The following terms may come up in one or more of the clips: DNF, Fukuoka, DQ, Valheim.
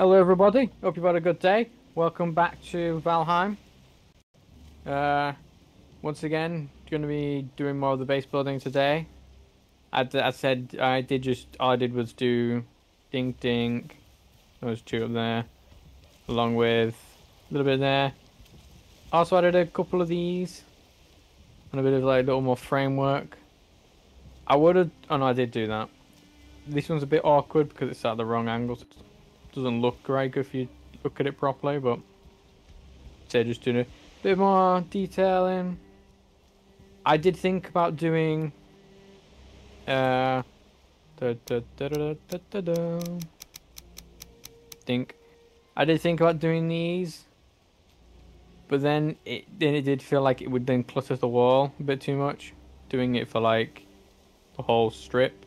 Hello everybody, hope you've had a good day. Welcome back to Valheim. Once again, going to be doing more of the base building today. All I did was do ding ding. Those two up there, along with a little bit there. Also added a couple of these, and a bit of like a little more framework. I did do that. This one's a bit awkward because it's at the wrong angle. So it doesn't look very good if you look at it properly, but say just doing a bit more detailing. I did think about doing these, but then it did feel like it would then clutter the wall a bit too much, doing it for like the whole strip.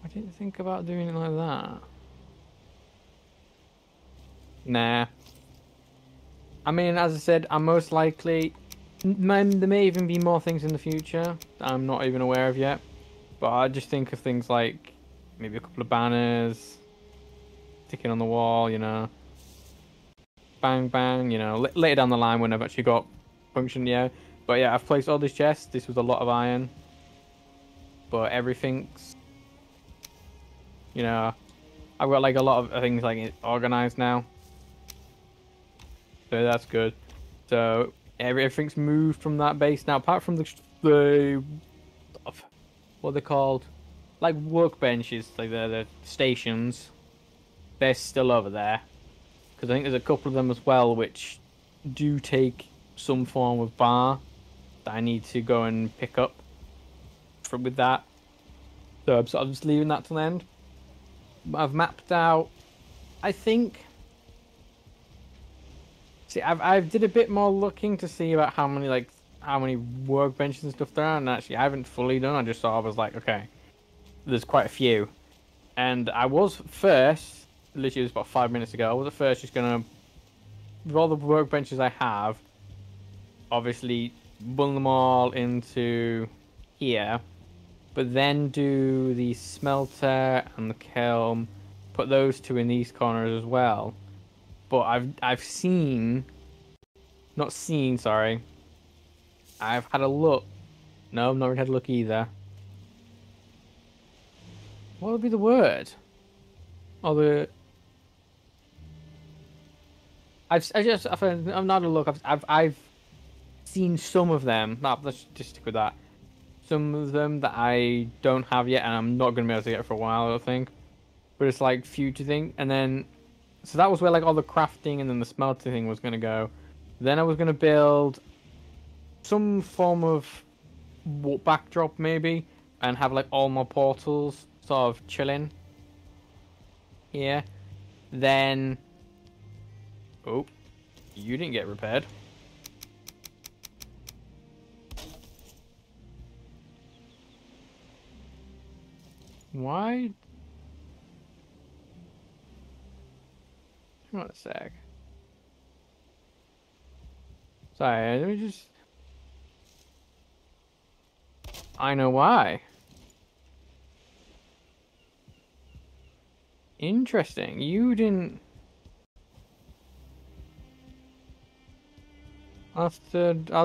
I didn't think about doing it like that. Nah. I mean, as I said, I'm most likely... There may even be more things in the future that I'm not even aware of yet. But I just think of things like maybe a couple of banners sticking on the wall, you know. Bang, bang, you know. Later down the line when I've actually got function, yeah. But yeah, I've placed all these chests. This was a lot of iron. But everything's... You know, I've got like a lot of things like organized now, so that's good. So everything's moved from that base now, apart from the what they're called, like workbenches, like the stations. They're still over there because I think there's a couple of them as well which do take some form of bar that I need to go and pick up with that. So I'm sort of just leaving that till the end. I've mapped out, I think. See, I did a bit more looking to see about how many workbenches and stuff there are, and actually I haven't fully done. I just sort of was like, okay, there's quite a few, and I was first, literally just about 5 minutes ago, I was at first just gonna, with all the workbenches I have, obviously bundle them all into here. But then do the smelter and the kiln, put those two in these corners as well. But I've had a look. No, I've not really had a look either. What would be the word? I've not had a look. I've seen some of them. No, let's just stick with that. Some of them that I don't have yet, and I'm not going to be able to get for a while, I don't think. But it's like future thing, and then... So that was where like all the crafting and then the smelting thing was going to go. Then I was going to build some form of backdrop, maybe, and have like all my portals sort of chilling here. Then... Oh, you didn't get repaired. Why? Hang on a sec. Sorry, let me just... I know why. Interesting. You didn't... I'll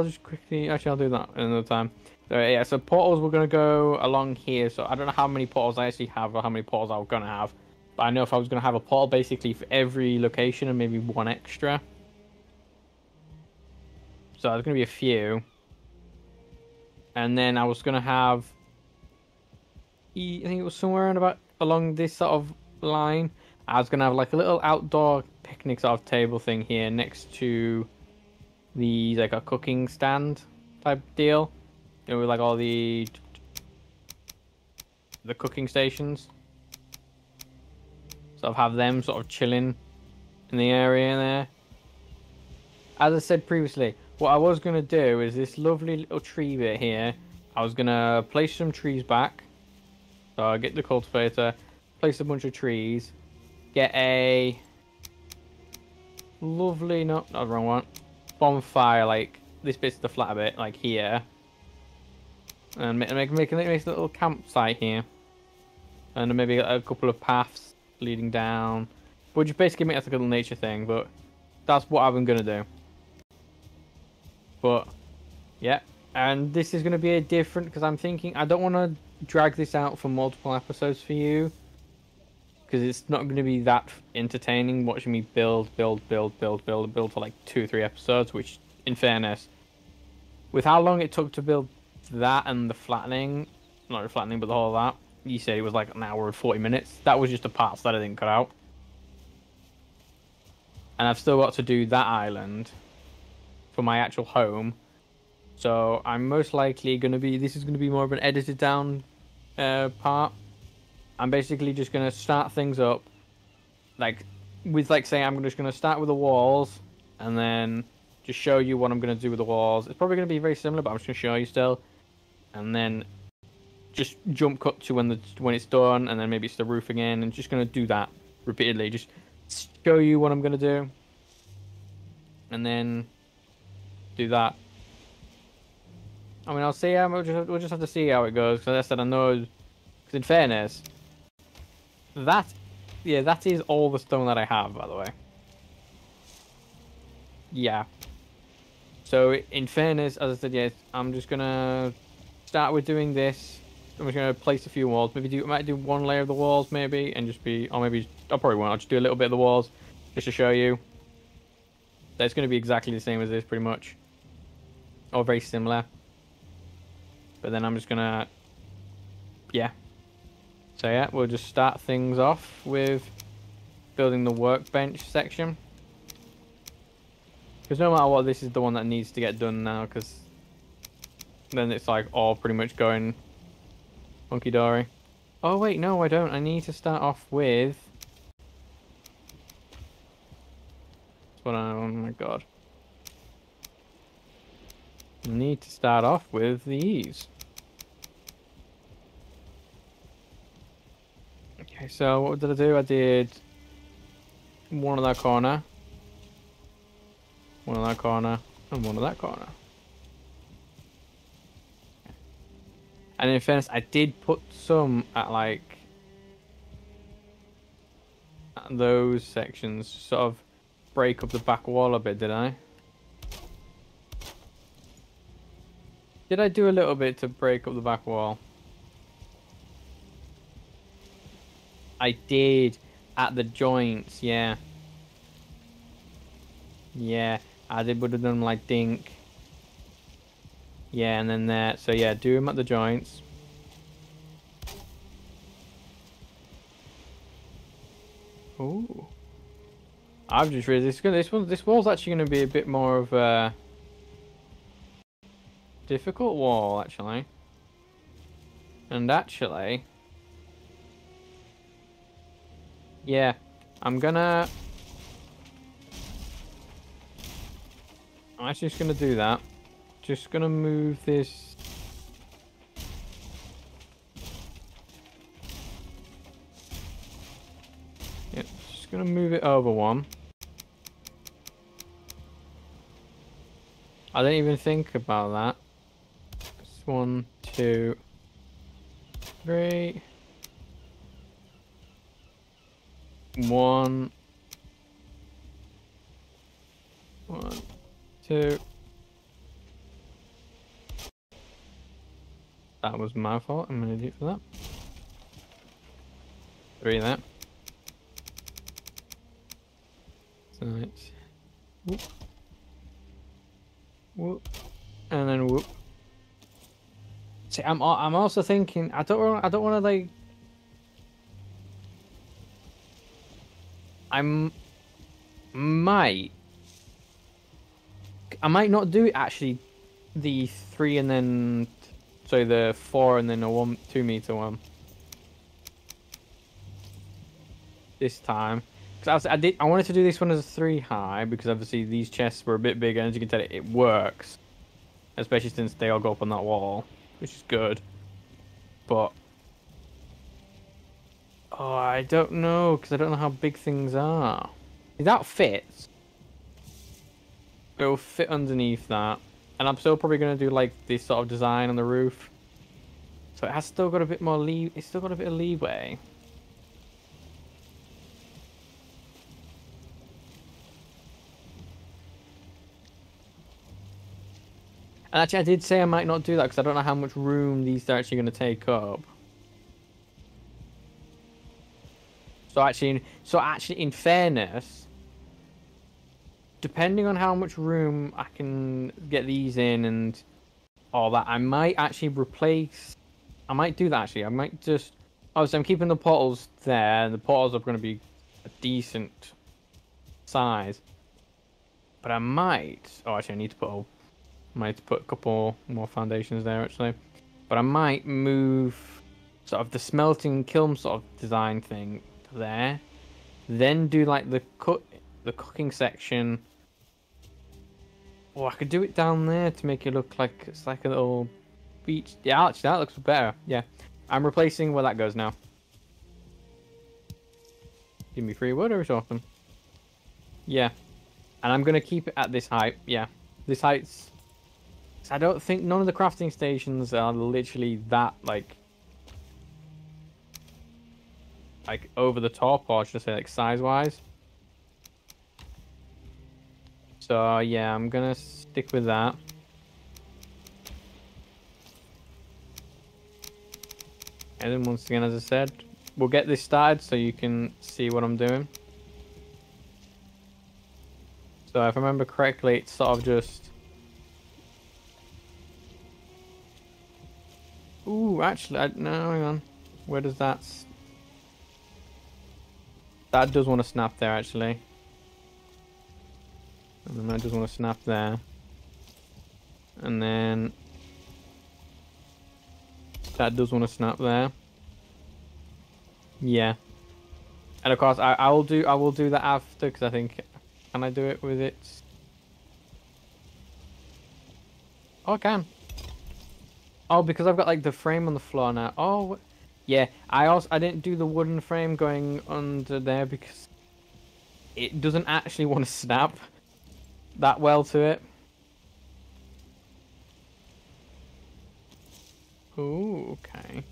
just quickly... Actually, I'll do that another time. So yeah, so portals were going to go along here, so I don't know how many portals I actually have or how many portals I was going to have. But I know if I was going to have a portal basically for every location and maybe one extra. So there's going to be a few. And then I was going to have... I think it was somewhere around about along this sort of line. I was going to have like a little outdoor picnic sort of table thing here next to the like a cooking stand type deal. You know, with like all the cooking stations, sort of have them sort of chilling in the area there. As I said previously, what I was going to do is this lovely little tree bit here. I was going to place some trees back. So I'll get the cultivator, place a bunch of trees, get a lovely, no, not the wrong one, bonfire, like this bit's the flat bit, like here. And make a little campsite here. and maybe a couple of paths leading down, which basically makes us like a little nature thing, but that's what I'm gonna do. But yeah, and this is gonna be a different, because I'm thinking I don't want to drag this out for multiple episodes for you, because it's not gonna be that entertaining watching me build for like 2 or 3 episodes, which in fairness, with how long it took to build that and the flattening, not the flattening, but the whole of that, you said it was like 1 hour and 40 minutes. That was just the parts that I didn't cut out. And I've still got to do that island for my actual home. So I'm most likely going to be, this is going to be more of an edited down part. I'm basically just going to start things up. Like, with like saying I'm just going to start with the walls and then just show you what I'm going to do with the walls. It's probably going to be very similar, but I'm just going to show you still. And then just jump cut to when it's done, and then maybe it's the roof again, and just going to do that repeatedly. Just show you what I'm going to do. And then do that. I mean, I'll see. We'll just have to see how it goes. Because like I said, I know, because in fairness, that is all the stone that I have, by the way. Yeah. So, in fairness, as I said, yes, I'm just going to start with doing this. I'm just going to place a few walls. Maybe I might do one layer of the walls, maybe, and just be... Or maybe... I probably won't. I'll just do a little bit of the walls, just to show you. That's going to be exactly the same as this, pretty much. Or very similar. But then I'm just going to... Yeah. So, yeah, we'll just start things off with building the workbench section. Because no matter what, this is the one that needs to get done now, because then it's like all pretty much going hunky-dory. Oh wait, no I don't. I need to start off with... Oh my god. I need to start off with these. Okay, so what did I do? I did one of that corner. One of that corner, and one of that corner. And in fairness, I did put some at, like, at those sections, sort of break up the back wall a bit, did I? Did I do a little bit to break up the back wall? I did, at the joints, yeah. Yeah. I would have done like dink. Yeah, and then there. So yeah, do them at the joints. Ooh. I've just realized this wall's actually going to be a bit more of a difficult wall, actually. And actually, yeah, I'm actually just going to do that. Just going to move this. Yep, just going to move it over one. I didn't even think about that. Just 1, 2, 3. 1, 2. That was my fault. I'm going to do it for that. 3 there. So it's whoop, whoop, and then whoop. See, I'm also thinking I don't want to, like, I might not do actually the 3 and then. So the 4 and then a 1, 2 meter one. This time, because I wanted to do this one as a 3 high because obviously these chests were a bit bigger, and as you can tell, it works, especially since they all go up on that wall, which is good. But oh, I don't know, because I don't know how big things are. If that fits, it will fit underneath that. And I'm still probably going to do like this sort of design on the roof. So it has still got a bit more it's still got a bit of leeway. And actually, I did say I might not do that because I don't know how much room these are actually going to take up. So actually, in fairness, depending on how much room I can get these in and all that, I might actually replace. I might do that actually. I might just. Obviously, I'm keeping the portals there. The portals are going to be a decent size, but I might. Oh, actually, I need to put a. Might put a couple more foundations there actually, but I might move sort of the smelting kiln sort of design thing to there, then do like the cooking section. Or I could do it down there to make it look like it's like a little beach. Yeah, actually that looks better. Yeah, I'm replacing where that goes now. Give me free wood or it's awesome. Yeah, and I'm gonna keep it at this height. Yeah, this height's. I don't think none of the crafting stations are literally that like over the top, or should I say like size wise. So yeah, I'm gonna stick with that. And then once again, as I said, we'll get this started so you can see what I'm doing. So if I remember correctly, it's sort of just. Ooh, actually, no, hang on. Where does that... That does want to snap there, actually. And then that does want to snap there. And then... That does want to snap there. Yeah. And of course, I will do that after, because I think... Can I do it with it? Oh, I can. Oh, because I've got like the frame on the floor now. Oh, yeah. I didn't do the wooden frame going under there because it doesn't actually want to snap that well to it. Ooh, okay.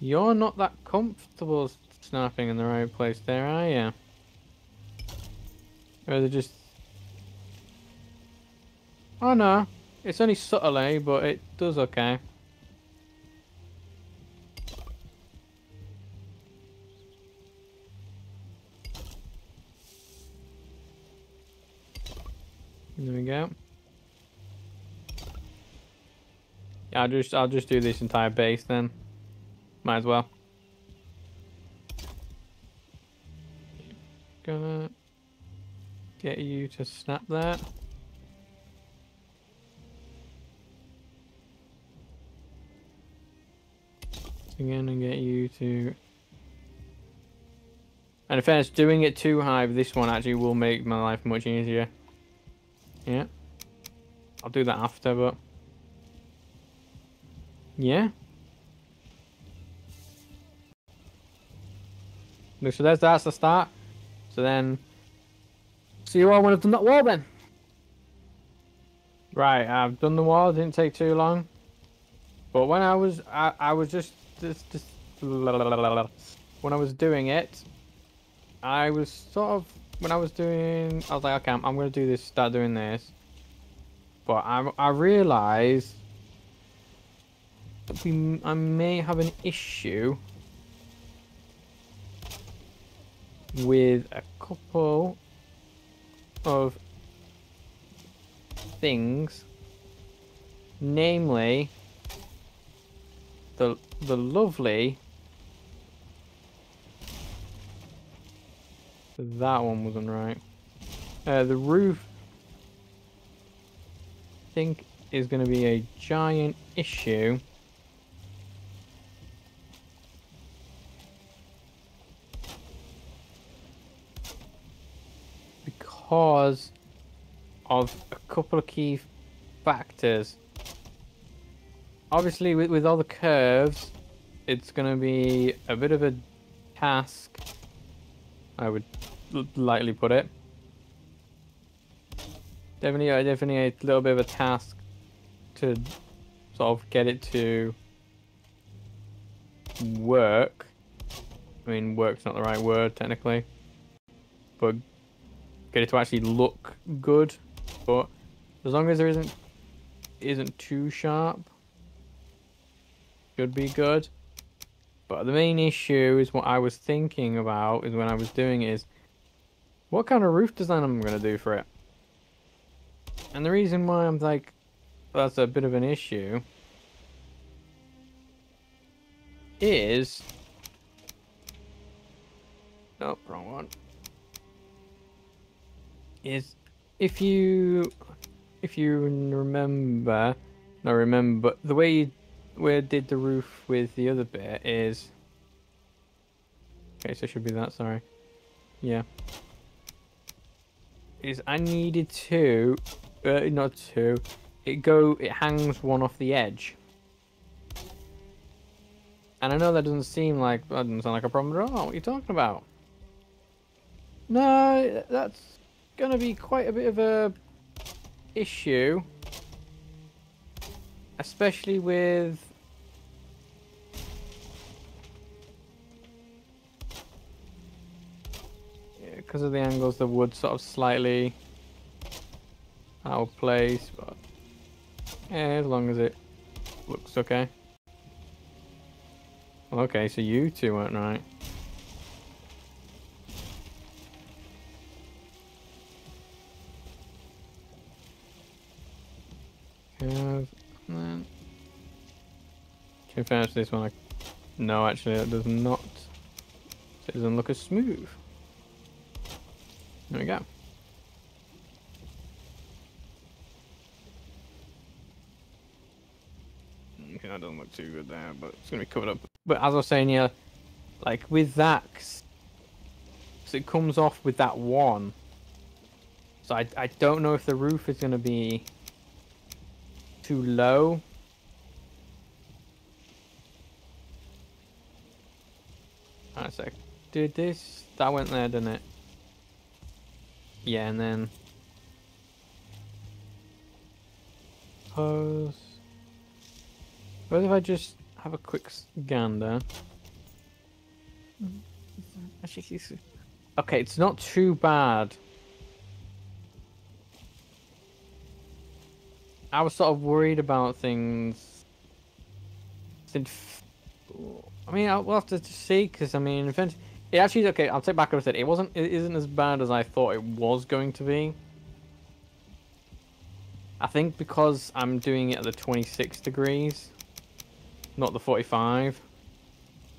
You're not that comfortable snapping in the right place there, are you? Or is it just... Oh no, it's only subtly, but it does okay. There we go. Yeah, I'll just do this entire base then. Might as well. Gonna get you to snap that. Again and get you to, and in fairness, doing it too high, this one actually will make my life much easier. Yeah, I'll do that after, but yeah. Look, so that's the start. So then, so you all want to have done that wall then, right? I've done the wall. It didn't take too long. But when I was like, okay, I'm gonna do this, start doing this. But I realized that I may have an issue with a couple of things, namely. The lovely... That one wasn't right. The roof... I think is going to be a giant issue. Because of a couple of key factors. Obviously, with all the curves, it's going to be a bit of a task, I would lightly put it. Definitely a little bit of a task to sort of get it to work. I mean, work's not the right word technically, but get it to actually look good. But as long as there isn't too sharp, should be good. But the main issue is what I was thinking about is when I was doing it is what kind of roof design I'm going to do for it. And the reason why I'm like, that's a bit of an issue is... Nope, wrong one. Is if you remember, no, remember the way you did the roof with the other bit is... Okay, so it should be that, sorry. Yeah. Is I needed to... not two. It hangs one off the edge. And I know that doesn't sound like a problem at all. What are you talking about? No, that's gonna be quite a bit of a issue. Especially with... Yeah, because of the angles, the wood's sort of slightly out of place, but yeah, as long as it looks okay. Well, okay, so you two weren't right. And then... Can finish this one. No, actually, that does not. It doesn't look as smooth. There we go. Okay, that doesn't look too good there, but it's gonna be covered up. But as I was saying, yeah, like with that, so it comes off with that one. So I don't know if the roof is gonna be too low. Alright, so I did this. That went there, didn't it? Yeah, and then pose. What if I just have a quick gander? Okay, it's not too bad. I was sort of worried about things. I mean, I'll have to see, because I mean, it actually, okay, I'll take back what I said. It isn't as bad as I thought it was going to be. I think because I'm doing it at the 26 degrees, not the 45.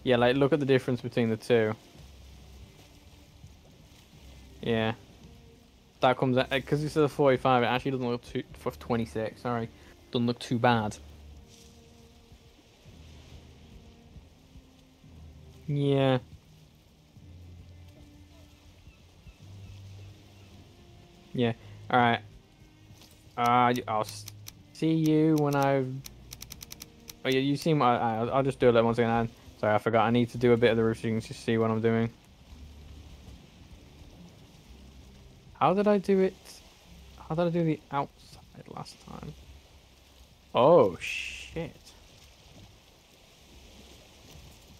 Yeah, like, look at the difference between the two. Yeah. That comes out because it's a 45. It actually doesn't look too... 26. Sorry, doesn't look too bad. Yeah. Yeah. All right. I'll see you when I've... Oh yeah, you see my... I'll just do it once again. Sorry, I forgot. I need to do a bit of the roof so you can just see what I'm doing. How did I do it? How did I do the outside last time? Oh, shit.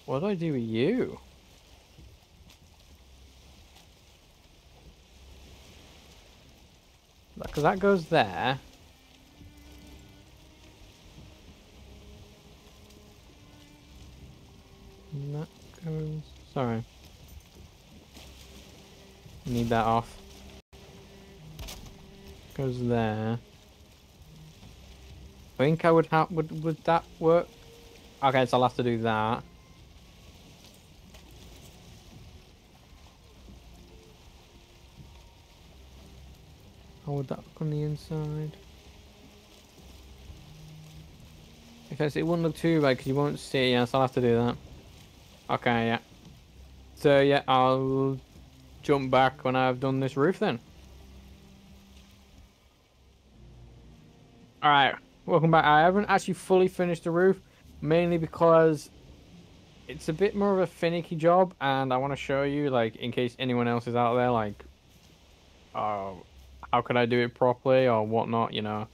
What did I do with you? Because that goes there. And that goes... Sorry. Need that off. Goes there. I think I would have... Would that work? Okay, so I'll have to do that. How would that look on the inside? Okay, so it wouldn't look too bad because you won't see it. Yeah, so I'll have to do that. Okay, yeah. So yeah, I'll jump back when I've done this roof then. Alright, welcome back. I haven't actually fully finished the roof, mainly because it's a bit more of a finicky job, and I want to show you, like, in case anyone else is out there, like, oh, how could I do it properly or whatnot, you know.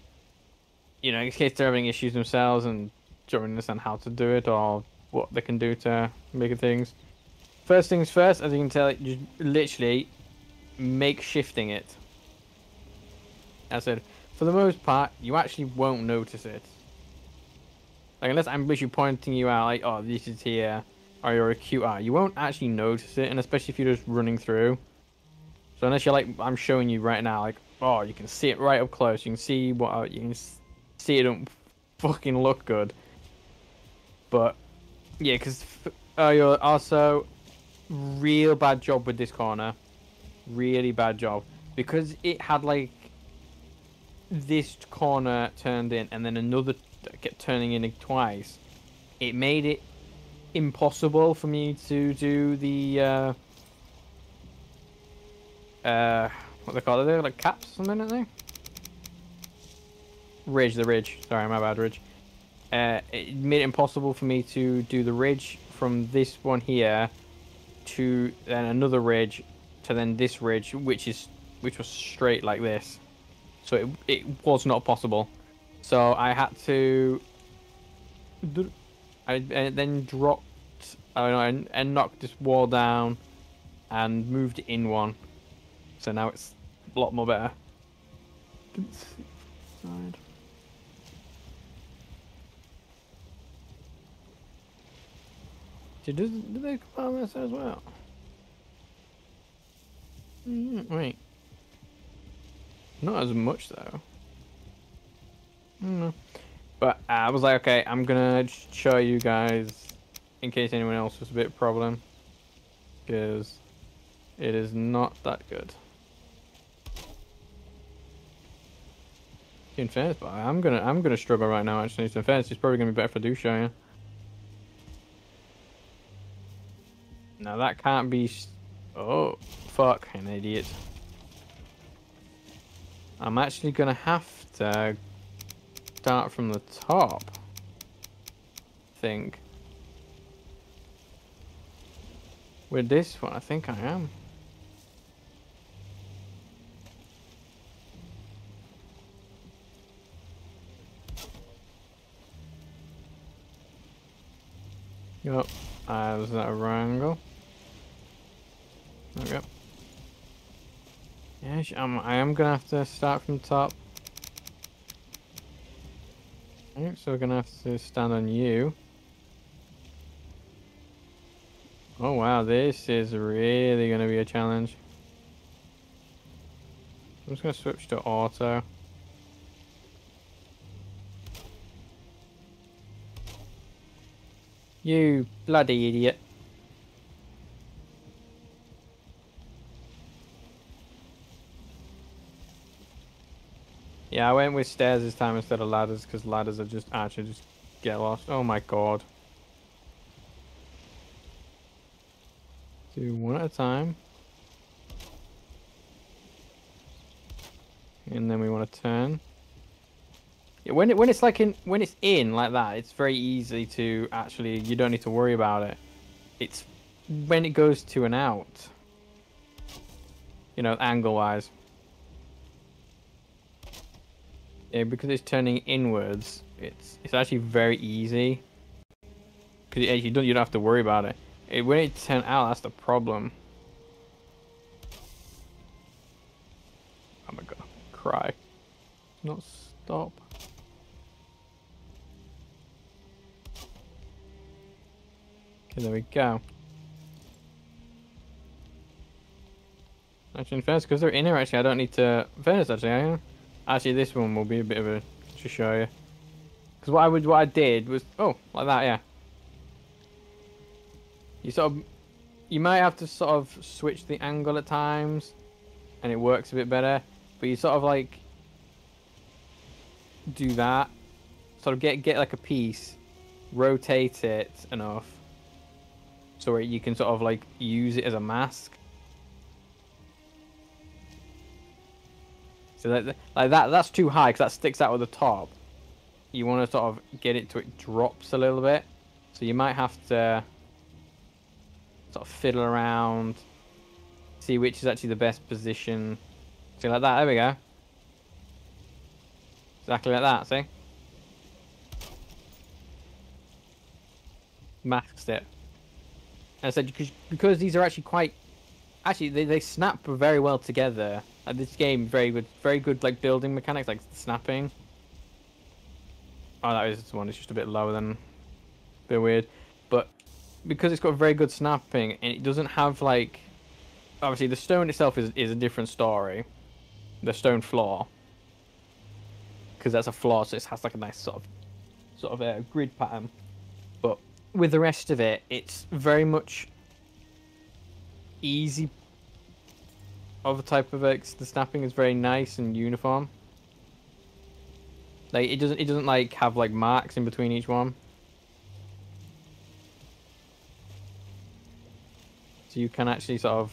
you know, in case they're having issues themselves and don't understand how to do it or what they can do to make it things. First things first, as you can tell, just literally make shifting it. As I said, for the most part, you actually won't notice it. Like, unless I'm literally pointing you out, like, oh, this is here, or you're a cute eye, you won't actually notice it, and especially if you're just running through. So unless you're like, I'm showing you right now, like, oh, you can see it right up close, you can see what, you can see it don't fucking look good. But, yeah, because you're also, real bad job with this corner. Really bad job. Because it had, like, this corner turned in, and then another kept turning in twice. It made it impossible for me to do the, what they call it, they're like caps or something, aren't they? Ridge, the ridge. Sorry, my bad, ridge. It made it impossible for me to do the ridge from this one here to then another ridge to then this ridge, which was straight like this. So it was not possible. So I had to. I then dropped. I don't know, and knocked this wall down, and moved it in one. So now it's a lot more better. Didn't see the side. Did they come out on this as well? Wait. Not as much though. No. But I was like, okay, I'm gonna show you guys in case anyone else was a bit of a problem, because it is not that good. In fairness, but I'm gonna struggle right now. Actually, in fairness, it's probably gonna be better if I do show you. Now that can't be. Oh, fuck! An idiot. I'm actually gonna have to start from the top. I think. With this one, I think I am. Yep, I was at a right angle. There we go. Yeah, I am gonna have to start from the top. Right, so we're gonna have to stand on you. Oh wow, this is really gonna be a challenge. I'm just gonna switch to auto. You bloody idiot. Yeah, I went with stairs this time instead of ladders, because ladders are actually just get lost. Oh my god. Do one at a time. And then we want to turn. Yeah, when it's in like that, it's very easy to actually, you don't need to worry about it. It's when it goes to and out. You know, angle wise. Yeah, because it's turning inwards, it's actually very easy. Because you don't have to worry about it. When it turns out, that's the problem. Oh my god, cry. Not stop. Okay, there we go. Actually, in fairness, because they're in here, actually, I don't need to. In fairness, actually, Actually, this one will be a bit of a. To show you. Because what I did was. Oh, like that, yeah. You might have to sort of switch the angle at times, and it works a bit better. But you sort of like do that, sort of get like a piece, rotate it enough, so you can sort of like use it as a mask. So that's too high because that sticks out at the top. You want to sort of get it to it drops a little bit, so you might have to. Sort of fiddle around, see which is actually the best position. See, like that, there we go. Exactly like that, see? maxed it. And I said, because these are actually quite... Actually, they snap very well together. Like, this game, very good like building mechanics, like snapping. Oh, that is one. It's just a bit lower than... A bit weird. But because it's got very good snapping, and it doesn't have, like... Obviously, the stone itself is a different story. The stone floor. Because that's a floor, so it has, like, a nice sort of a grid pattern. But with the rest of it, it's very much easy. Other type of it, the snapping is very nice and uniform. Like it doesn't like have like marks in between each one. So you can actually sort of.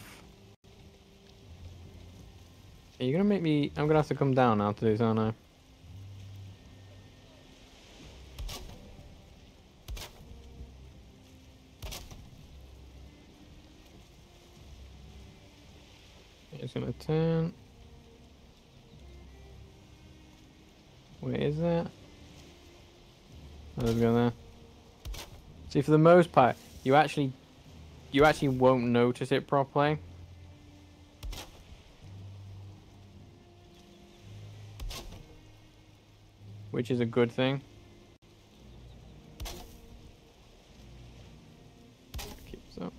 Are you gonna make me? I'm gonna have to come down now to do this, aren't I? It's gonna turn. Where is that? Let's go there. See, for the most part, you actually won't notice it properly. Which is a good thing. Keeps up.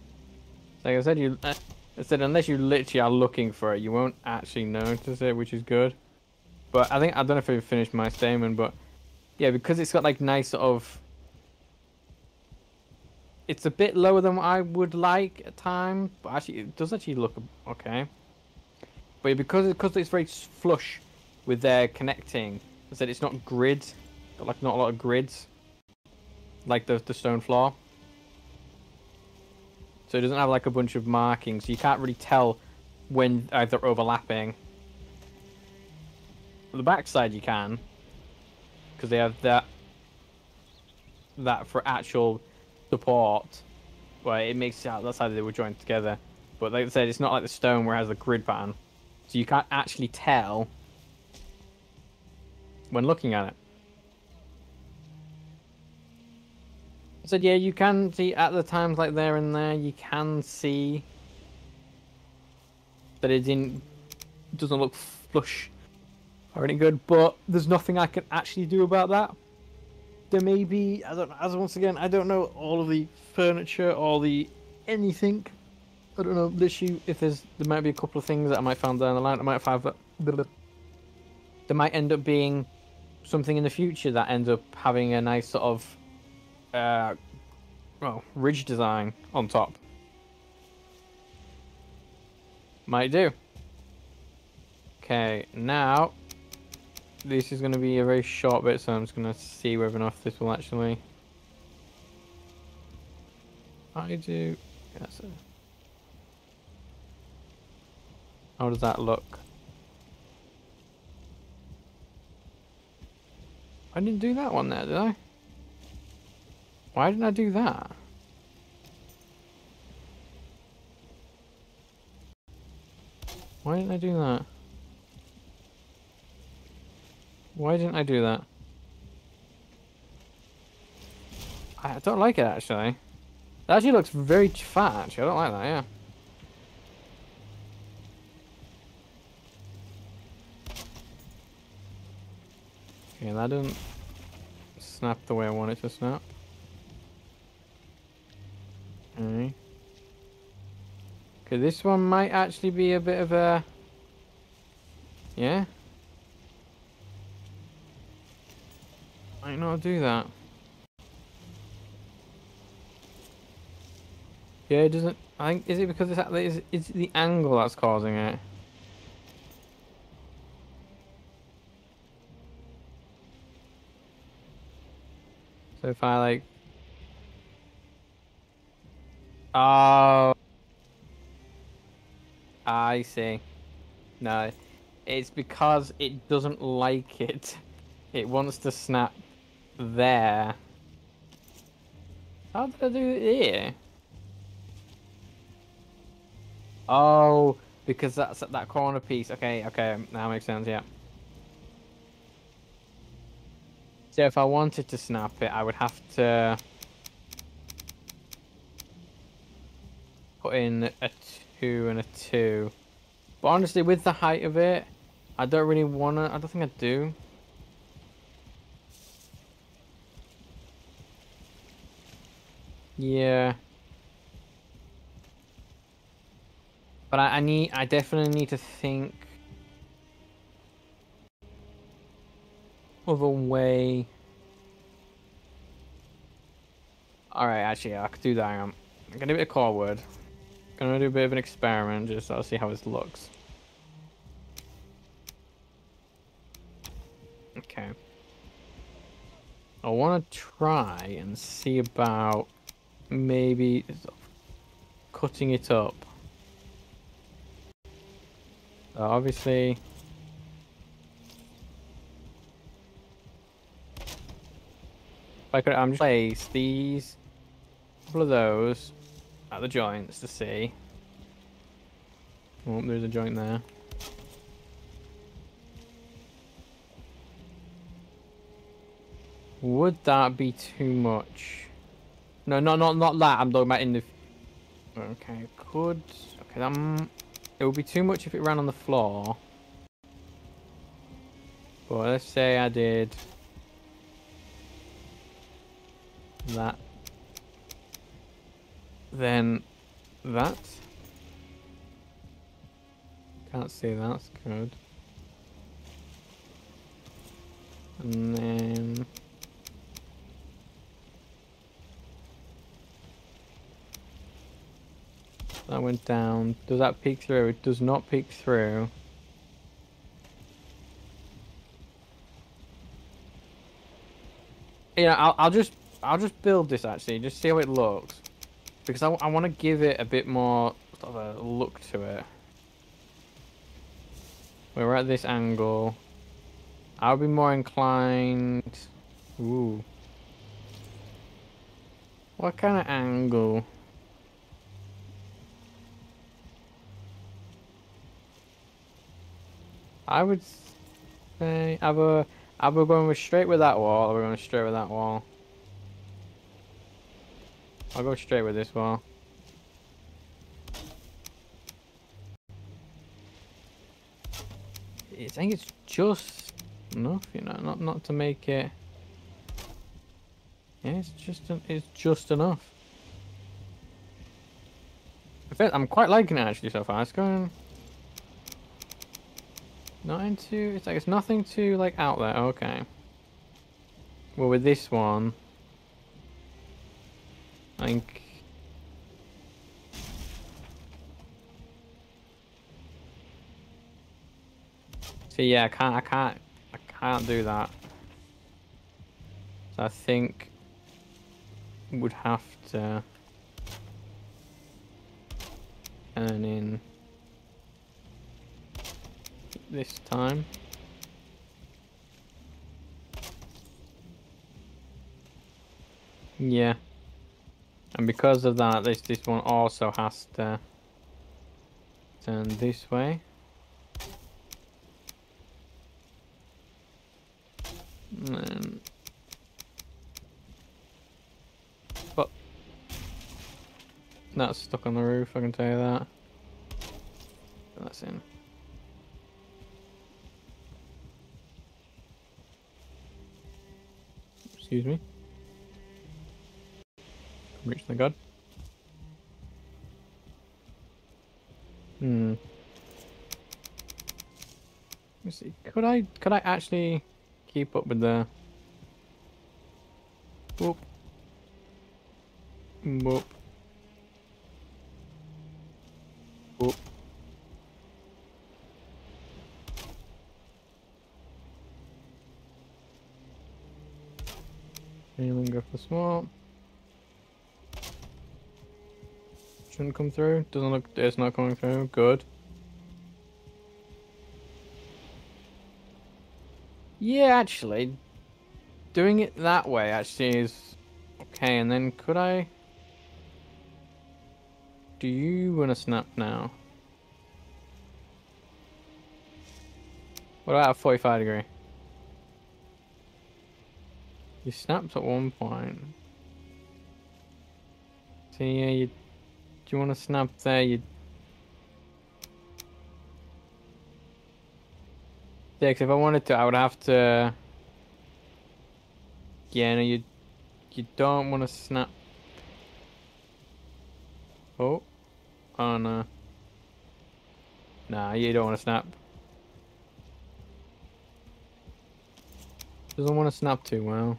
Like I said, I said, unless you literally are looking for it, you won't actually notice it, which is good. But I think, I don't know if I finished my statement, but yeah, because it's got like nice sort of... It's a bit lower than what I would like at times, but actually it does actually look okay. But because it's very flush with their connecting, I said it's not grid, got like not a lot of grids, like the stone floor. So it doesn't have like a bunch of markings, so you can't really tell when they're overlapping. On the backside you can, because they have that for actual support, where it makes out that's how they were joined together. But like I said, it's not like the stone where it has the grid pattern, so you can't actually tell when looking at it. So yeah, you can see at the times like there and there, you can see that it doesn't look flush or anything good, but there's nothing I can actually do about that. There may be, I don't know, as once again, I don't know all of the furniture or the anything. I don't know, literally, if there might be a couple of things that I might find down the line. I might find that there might end up being something in the future that ends up having a nice sort of well, ridge design on top. Might do. Okay, now this is going to be a very short bit, so I'm just going to see whether or not this will actually. I do. Yes. How does that look? I didn't do that one there, did I? Why didn't I do that? Why didn't I do that? Why didn't I do that? I don't like it, actually. That actually looks very fat, actually. I don't like that, yeah. Okay, that didn't snap the way I want it to snap. Okay, this one might actually be a bit of a... Yeah? Might not do that. Yeah, it doesn't... I think... Is it because it's, is it the angle that's causing it? So if I, like... Oh, I see. No, it's because it doesn't like it. It wants to snap there. How did I do it here? Oh, because that's at that corner piece. Okay, okay, that makes sense, yeah. So if I wanted to snap it, I would have to... put in a 2 and a 2. But honestly, with the height of it, I don't really want to... I don't think I do. Yeah. But I definitely need to think of a way. Alright, actually, yeah, I could do that. I'm gonna do a bit of core wood. Gonna do a bit of an experiment, just so I'll see how this looks. Okay. I wanna try and see about maybe cutting it up. So obviously, if I could, I'm just place these couple of those at the joints to see. Oh, there's a joint there. Would that be too much? No, not that. I'm talking about in the. Okay, could. Okay, that. It would be too much if it ran on the floor. But let's say I did that. Then that. Can't see that's good. And then that went down. Does that peek through? It does not peek through. Yeah, I'll just build this actually, just see how it looks, because I want to give it a bit more sort of a look to it. We're at this angle. I'll be more inclined. Ooh. What kind of angle? I would say either going straight with that wall, or we're going straight with that wall. I'll go straight with this wall. I think it's just enough, you know, not to make it. Yeah, it's just enough. In fact, I'm quite liking it actually so far. It's going. It's nothing too like out there. Okay. Well, with this one, I think see, yeah, I can't do that. So I think would have to turn in. This time. Yeah. And because of that, this one also has to turn this way. And then but that's stuck on the roof, I can tell you that. That's in. Excuse me. I'm reaching the god. Let me see. Could I actually keep up with the? Whoop. Whoop. Whoop. Linger for swamp. Shouldn't come through. Doesn't look. It's not coming through. Good. Yeah, actually, doing it that way actually is okay. And then could I? Do you want to snap now? What about a 45 degree? You snapped at one point. So yeah, you Do you want to snap there? Yeah, cause if I wanted to, I would have to. Yeah, no, you don't want to snap. Oh, oh no. Nah, you don't want to snap. Doesn't want to snap too well.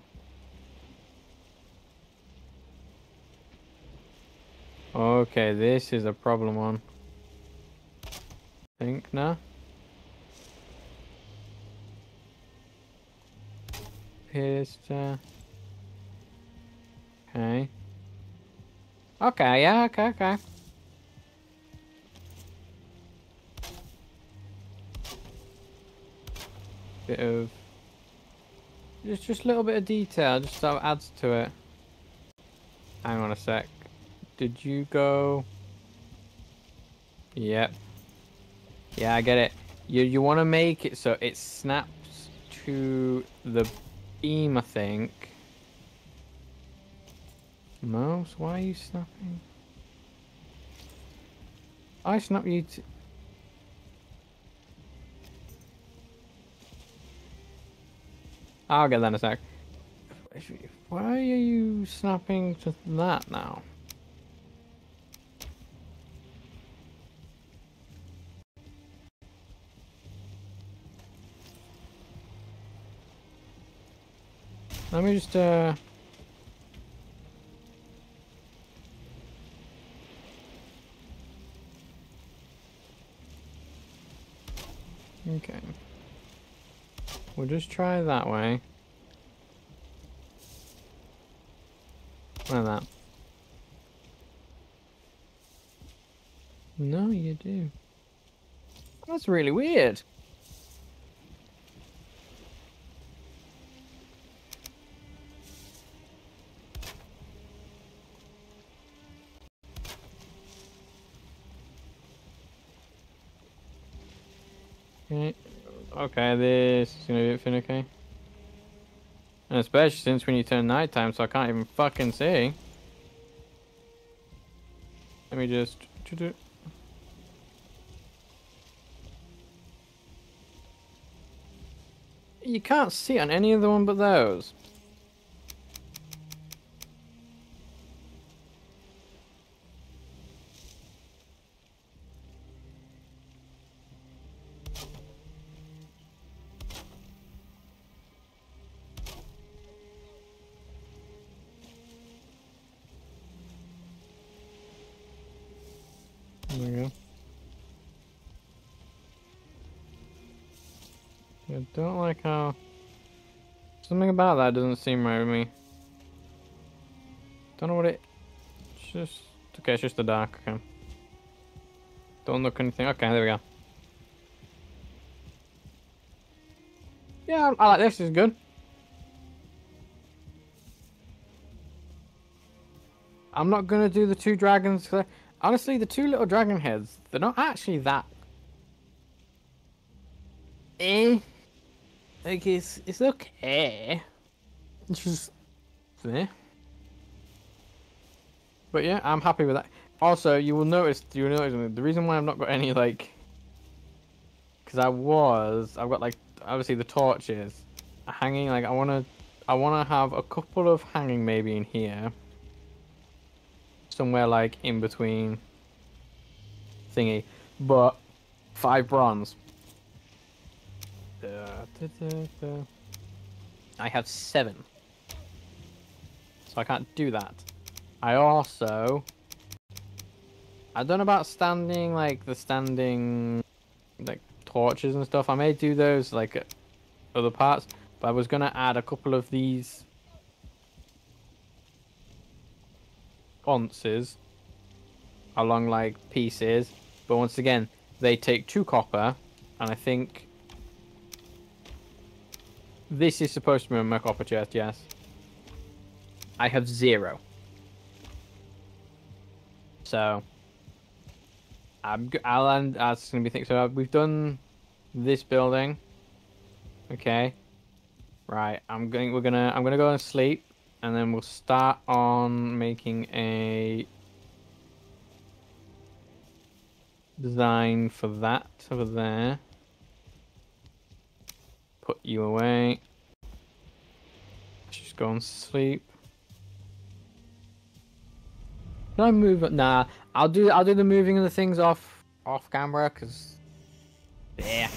Okay, this is a problem one. Think now. Pista. Okay. Okay, yeah, okay. Bit of... Just a little bit of detail, just so it adds to it. Hang on a sec. Did you go? Yep. Yeah, I get it. You want to make it so it snaps to the beam, I think. Mouse, why are you snapping? I snap you to... I'll get that in a sec. Why are you snapping to that now? Let me just, Okay. We'll just try that way. Like that. No, you do. That's really weird. Okay, this is gonna be a fin, okay? And especially since when you turn nighttime, so I can't even fucking see. Let me just... You can't see on any other one but those. There we go. I don't like how... Something about that doesn't seem right with me. Don't know what it... It's just... Okay, it's just the dark, okay. Don't look anything. Okay, there we go. Yeah, I like this is good. I'm not gonna do the two dragons... Honestly, the two little dragon heads, they're not actually that. Like, it's okay. It's just there. But yeah, I'm happy with that. Also, you'll notice the reason why I've not got any, like... Because I've got, like, obviously the torches hanging, like, I wanna have a couple of hanging maybe in here. Somewhere like in between thingy, but 5 bronze. I have 7, so I can't do that. I don't know about standing, like the standing, like torches and stuff. I may do those like at other parts, but I was gonna add a couple of these onces along like pieces, but once again they take 2 copper, and I think this is supposed to be my copper chest. Yes, I have 0, so that's gonna be things. So we've done this building, okay, right? I'm gonna go and sleep. And then we'll start on making a design for that over there. Put you away. Just go and sleep. Can I move? Nah, I'll do the moving of the things off camera, cause yeah.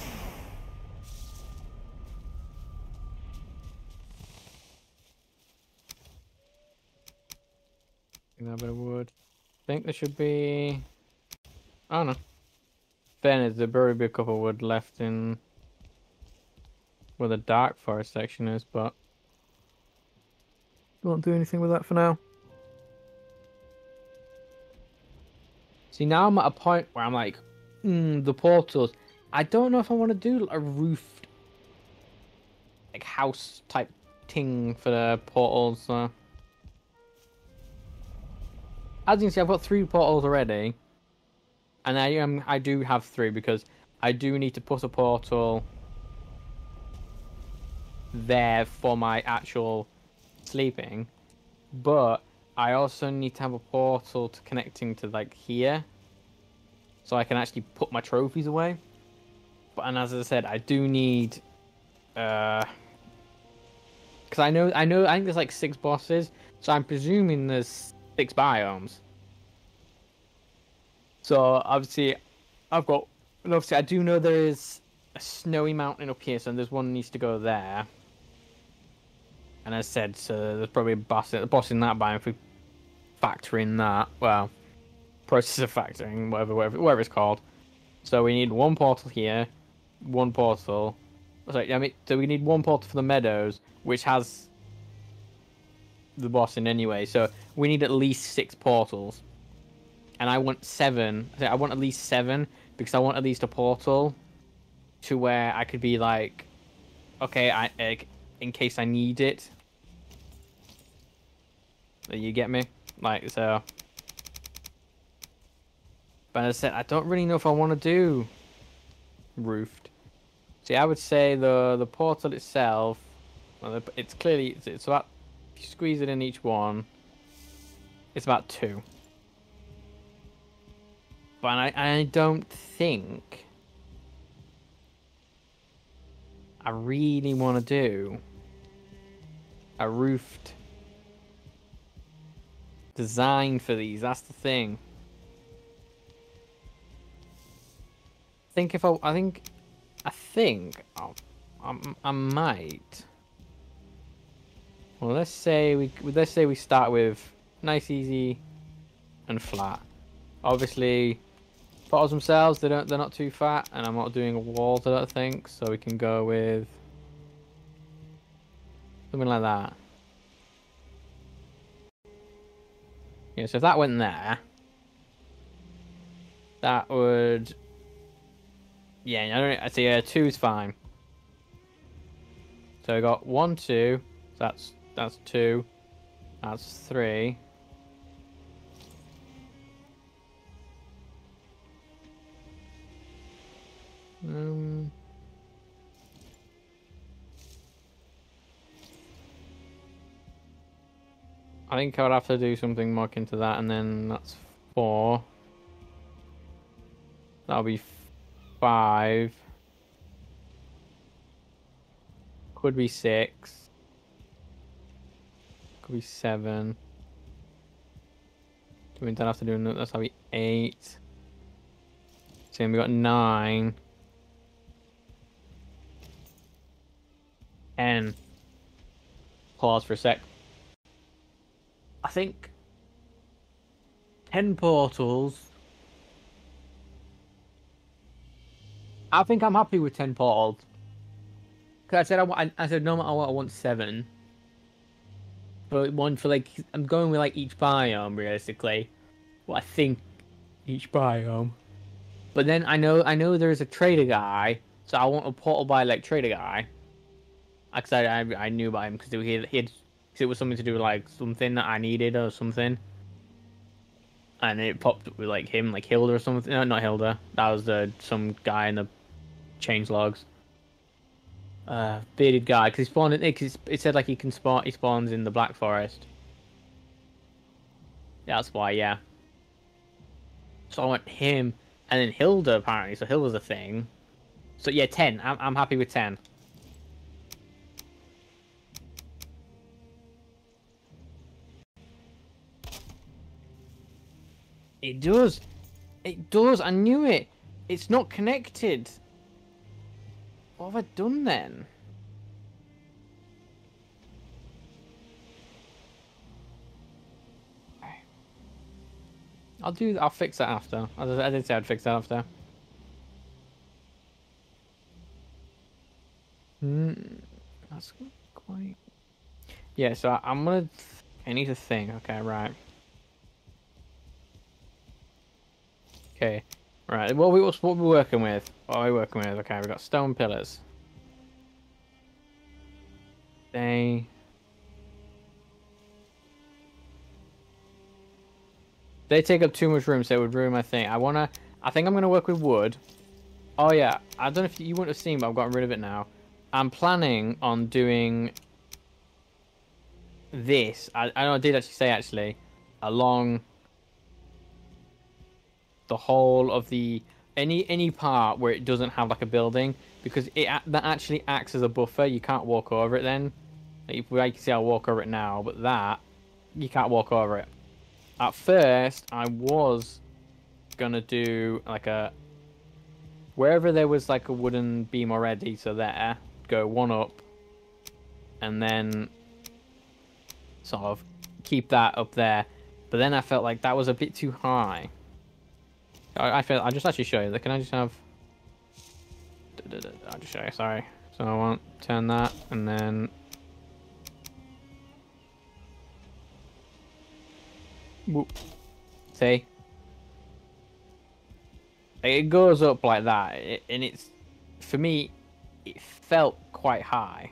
A bit of wood. I think there should be. I don't know. Fairness, there's a very big cup of wood left in where the dark forest section is, but won't do anything with that for now. See, now I'm at a point where I'm like, the portals. I don't know if I want to do a roofed, like, house type thing for the portals. As you can see, I've got 3 portals already, and I do have 3 because I do need to put a portal there for my actual sleeping, but I also need to have a portal to connecting to, like, here, so I can actually put my trophies away. But and as I said, I do need, because I think there's like 6 bosses, so I'm presuming there's 6 biomes. So obviously I've got, and obviously I do know there is a snowy mountain up here, so there's one needs to go there. And as I said, so there's probably a boss in that biome if we factor in that, well, process of factoring, whatever it's called. So we need 1 portal here, 1 portal. Sorry, I mean, so we need 1 portal for the meadows, which has the boss in anyway, so we need at least 6 portals, and I want 7. I want at least 7 because I want at least a portal to where I could be like, okay, in case I need it. You get me? Like, so. But as I said, I don't really know if I want to do roofed. See, I would say the portal itself, well, it's clearly it's about. If you squeeze it in each one, it's about 2. But I don't think I really want to do a roofed design for these. That's the thing. I might. Well, let's say we start with nice, easy, and flat. Obviously, bottles themselves, they're not too fat, and I'm not doing walls, I don't think. So we can go with something like that. Yeah. So if that went there, that would. Yeah, I see. 2 is fine. So I got 1, 2. So that's 2, that's 3. I think I would have to do something more into that, and then that's 4. That'll be 5. Could be 6. Could be 7. Do we don't have to do another? That's how be 8. So we got 9. 10. Pause for a sec. I think 10 portals. I think I'm happy with 10 portals. Cause I said no matter what, I want 7. But one for, like, I'm going with, like, each biome realistically. Well, I think each biome. But then I know there is a trader guy, so I want a portal by, like, trader guy. Actually, I knew about him because it was something to do with, like, something that I needed or something, and it popped up with, like, him, like Hilda or something. No, not Hilda. That was some guy in the changelogs. Bearded guy, because he spawned in. It said, like, he spawns in the Black Forest. That's why, yeah. So I want him, And then Hilda, apparently. So Hilda's a thing. So yeah, 10. I'm happy with 10. It does. It does. I knew it. It's not connected. What have I done then? I'll fix that after. I did say I'd fix that after. That's quite... Yeah, so I'm gonna... I need to think. Okay, right. Okay, right. What are we working with? What are we working with? Okay, we've got stone pillars. They... They take up too much room, so it would ruin my thing. I think I'm gonna work with wood. Oh yeah, I don't know if you wouldn't have seen, but I've gotten rid of it now. I'm planning on doing this. I know I did actually say along the whole of the any part where it doesn't have like a building, because that actually acts as a buffer. You can't walk over it then. Like you see, I'll walk over it now, but that you can't walk over it. At first, I was gonna do like a wherever there was like a wooden beam already, so there, go one up, and then sort of keep that up there. But then I felt like that was a bit too high. I'll just actually show you. Can I just have? I'll just show you. Sorry. So I want to turn that, and then. Whoop. See? It goes up like that, and it's, for me, it felt quite high.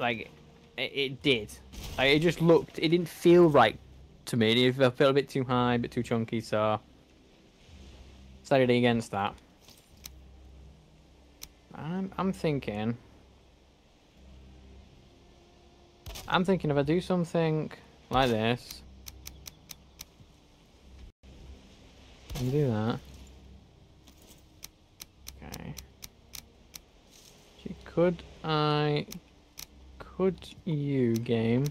Like, it did. Like, it just looked, it didn't feel right to me. It felt a bit too high, a bit too chunky, so... Decided against that. I'm thinking... if I do something like this, I can do that. Okay. Could you game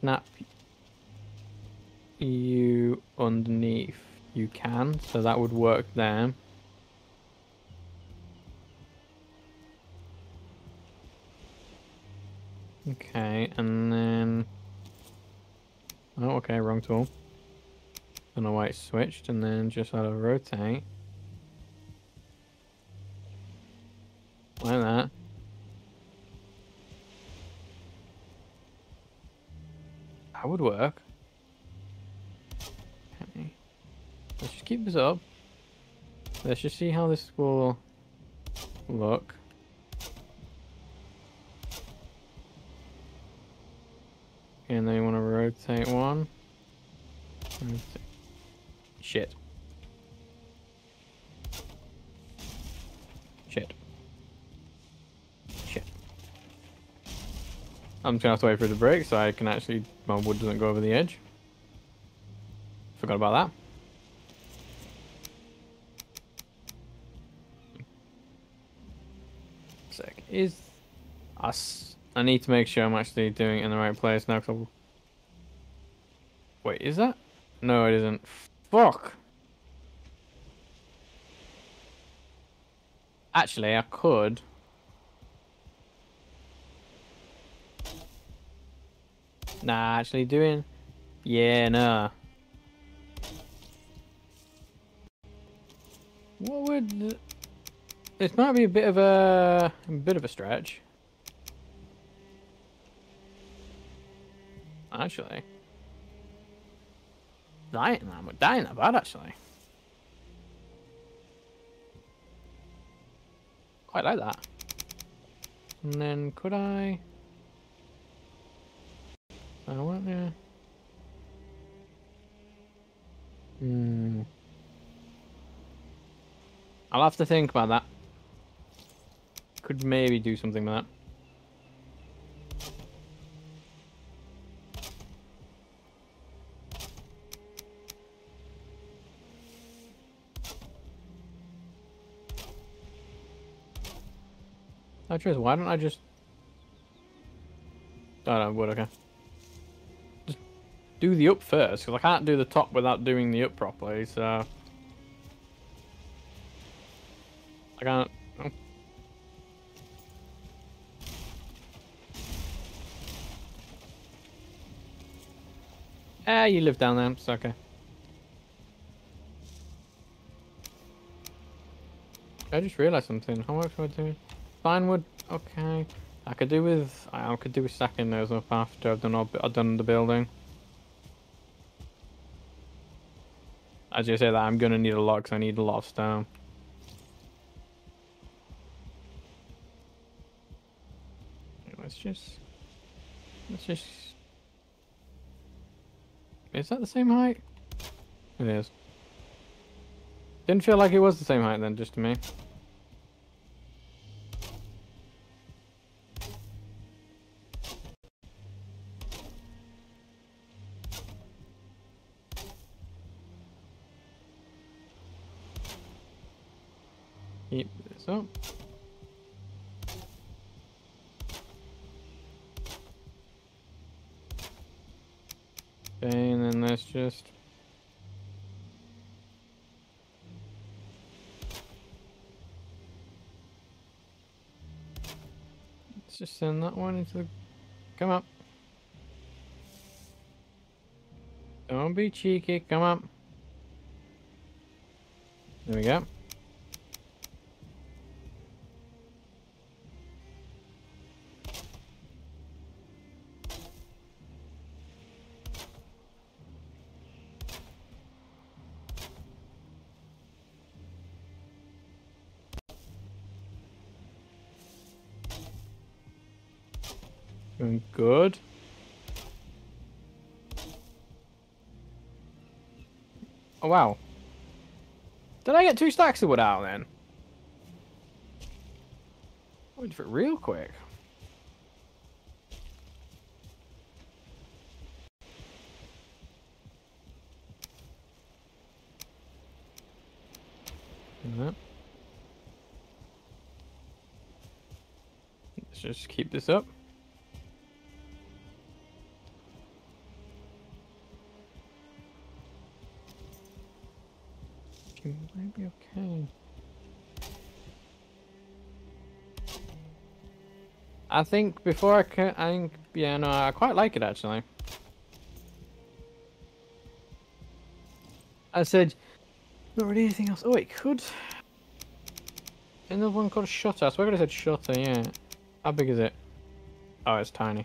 snap you underneath? You can, so that would work there. Okay, and then... Oh, okay, wrong tool. Don't know why it switched, and then just sort of rotate. Like that. That would work. Okay. Let's just keep this up. Let's just see how this will look. And then you want to rotate one. Shit. Shit. Shit. I'm just going to have to wait for the break so I can actually... My wood doesn't go over the edge. Forgot about that. Sec is... us. I need to make sure I'm actually doing it in the right place now. Cause wait, is that? No, it isn't. Fuck! Actually, I could. Nah, actually doing... Yeah, no. What would... This might be a bit of a stretch. Actually, dying that bad. Actually, quite like that. And then could I? I want to. I'll have to think about that. Could maybe do something with that. Oh, truth, why don't I just... Oh, no, wood, okay. Just do the up first, because I can't do the top without doing the up properly, so... I can't... Oh. Ah, you live down there, it's okay. I just realised something. How much wood do I do? Fine wood. Okay. I could do with stacking those up after I've done the building. As you say that, I'm gonna need a lot because I need a lot of stone. Let's just. Is that the same height? It is. Didn't feel like it was the same height then, just to me. Keep this up. Okay, and then let's just... Just send that one into the... Come up. Don't be cheeky. Come up. There we go. Doing good. Oh wow! Did I get 2 stacks of wood out then? I went for it real quick. Let's just keep this up. Might be okay. I think before I can, I think, yeah, no, I quite like it actually. I said, not really anything else. Oh, it could. Another one called Shutter. I swear I said Shutter, yeah. How big is it? Oh, it's tiny.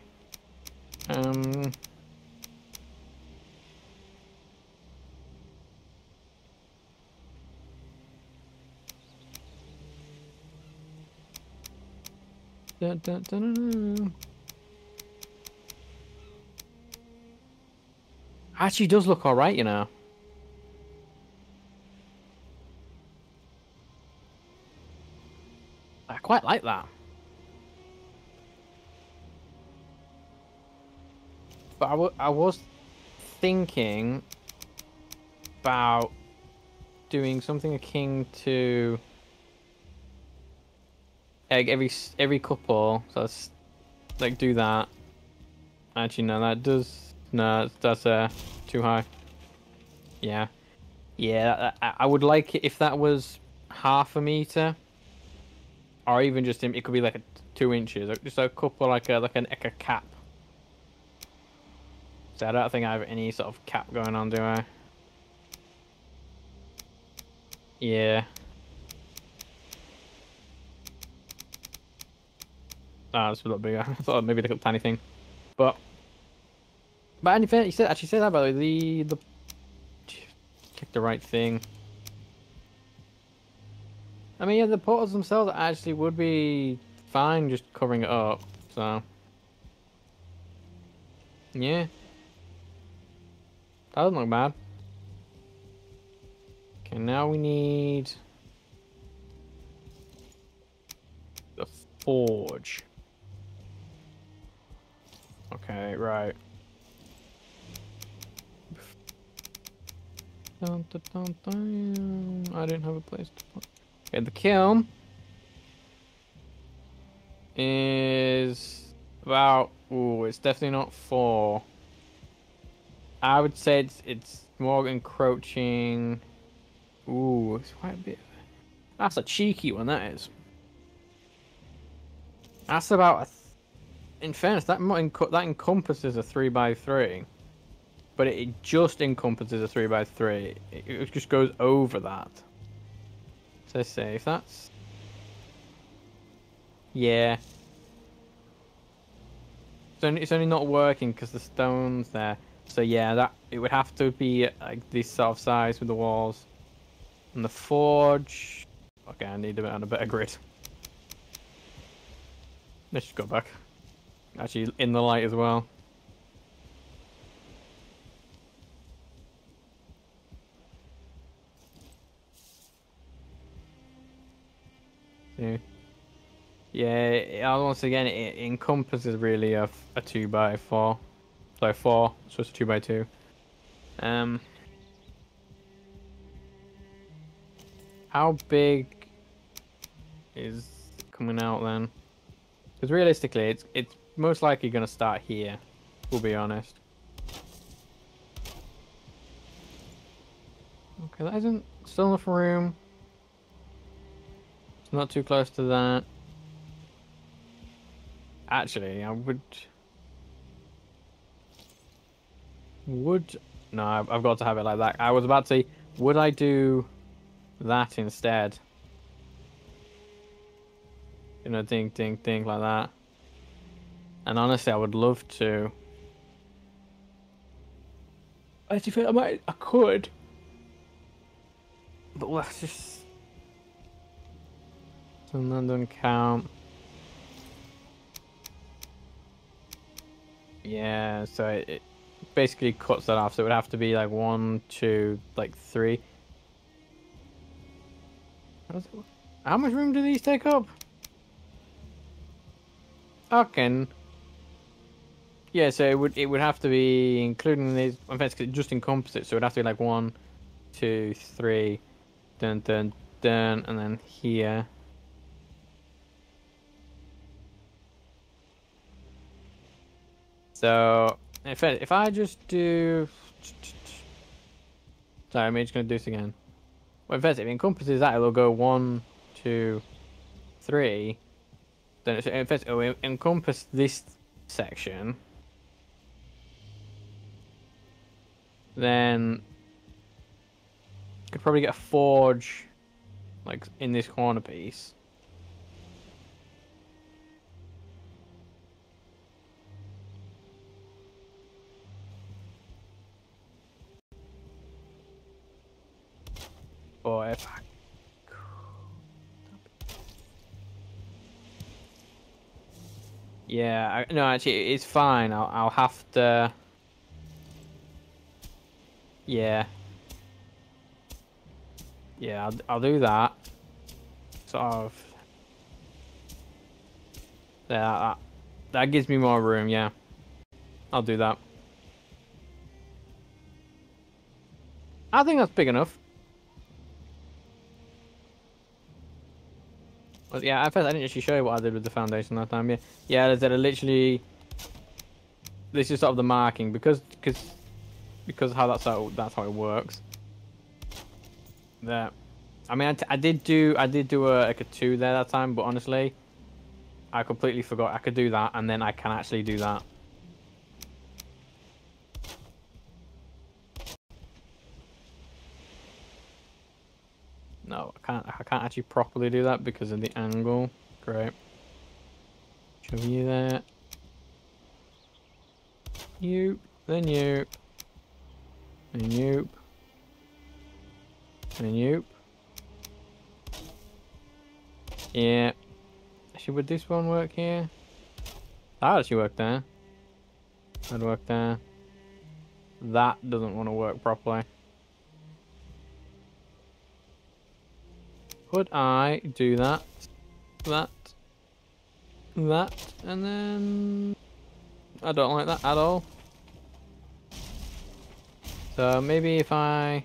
Actually does look alright, you know. I quite like that. But I was thinking about doing something akin to... Like every couple, so that's, like, do that. Actually, no, that does... No, that's too high. Yeah. Yeah, I would like it if that was 1/2 meter. Or even just, it could be like 2 inches. Just a couple, like a cap. So I don't think I have any sort of cap going on, do I? Yeah. Ah, it's a lot bigger. I thought maybe like a tiny thing, but anyway, you actually said that, by the way, the click the right thing. I mean, yeah, the portals themselves actually would be fine just covering it up. So yeah, that doesn't look bad. Okay, now we need the forge. Okay, right. I didn't have a place to put. Okay, the kiln. is about, ooh, it's definitely not 4. I would say it's more encroaching. Ooh, it's quite a bit. That's a cheeky one, that is. That's about a... In fairness, that encompasses a 3x3. But it just encompasses a 3x3. It just goes over that. So let's say if that's... Yeah. So it's only not working because the stone's there. So yeah, that it would have to be like this sort of size with the walls. And the forge... Okay, I need a bit on a better grid. Let's just go back. Actually, in the light as well. Yeah, once again, it encompasses really a 2x4. So 4, so it's a 2x2. How big is coming out then? Because realistically, it's most likely going to start here. We'll be honest. Okay, that isn't still enough room. It's not too close to that. Actually, I would no, I've got to have it like that. I was about to say, would I do that instead? You know, ding like that. And honestly, I would love to. I actually think I could. But let's just. So that doesn't count. Yeah, so it basically cuts that off. So it would have to be like 1, 2, like 3. How much room do these take up? Okay. Yeah, so it would have to be including these. In fact, it just encompasses it, so it'd have to be like 1, 2, 3, dun, and then here. So if I just do, sorry, I'm just gonna do this again. Well, in fact, if it encompasses that, it'll go 1, 2, 3. Then in fact, it'll encompass this section. Then could probably get a forge, like in this corner piece. Or if I... Yeah, no, actually, it's fine. I'll have to... Yeah. Yeah, I'll do that. Sort of... Yeah, that gives me more room, yeah. I'll do that. I think that's big enough. Yeah, I didn't actually show you what I did with the foundation that time. Yeah, I said I literally. This is sort of the marking because how that's how it works. There, I mean, I did do like a 2 there that time, but honestly, I completely forgot I could do that, and then I can actually do that. No, I can't actually properly do that because of the angle. Great. Show you that. You, then you, and you, and you. Yeah. Actually, would this one work here? That actually worked there. That worked there. That doesn't want to work properly. Would I do that, and then I don't like that at all. So maybe if I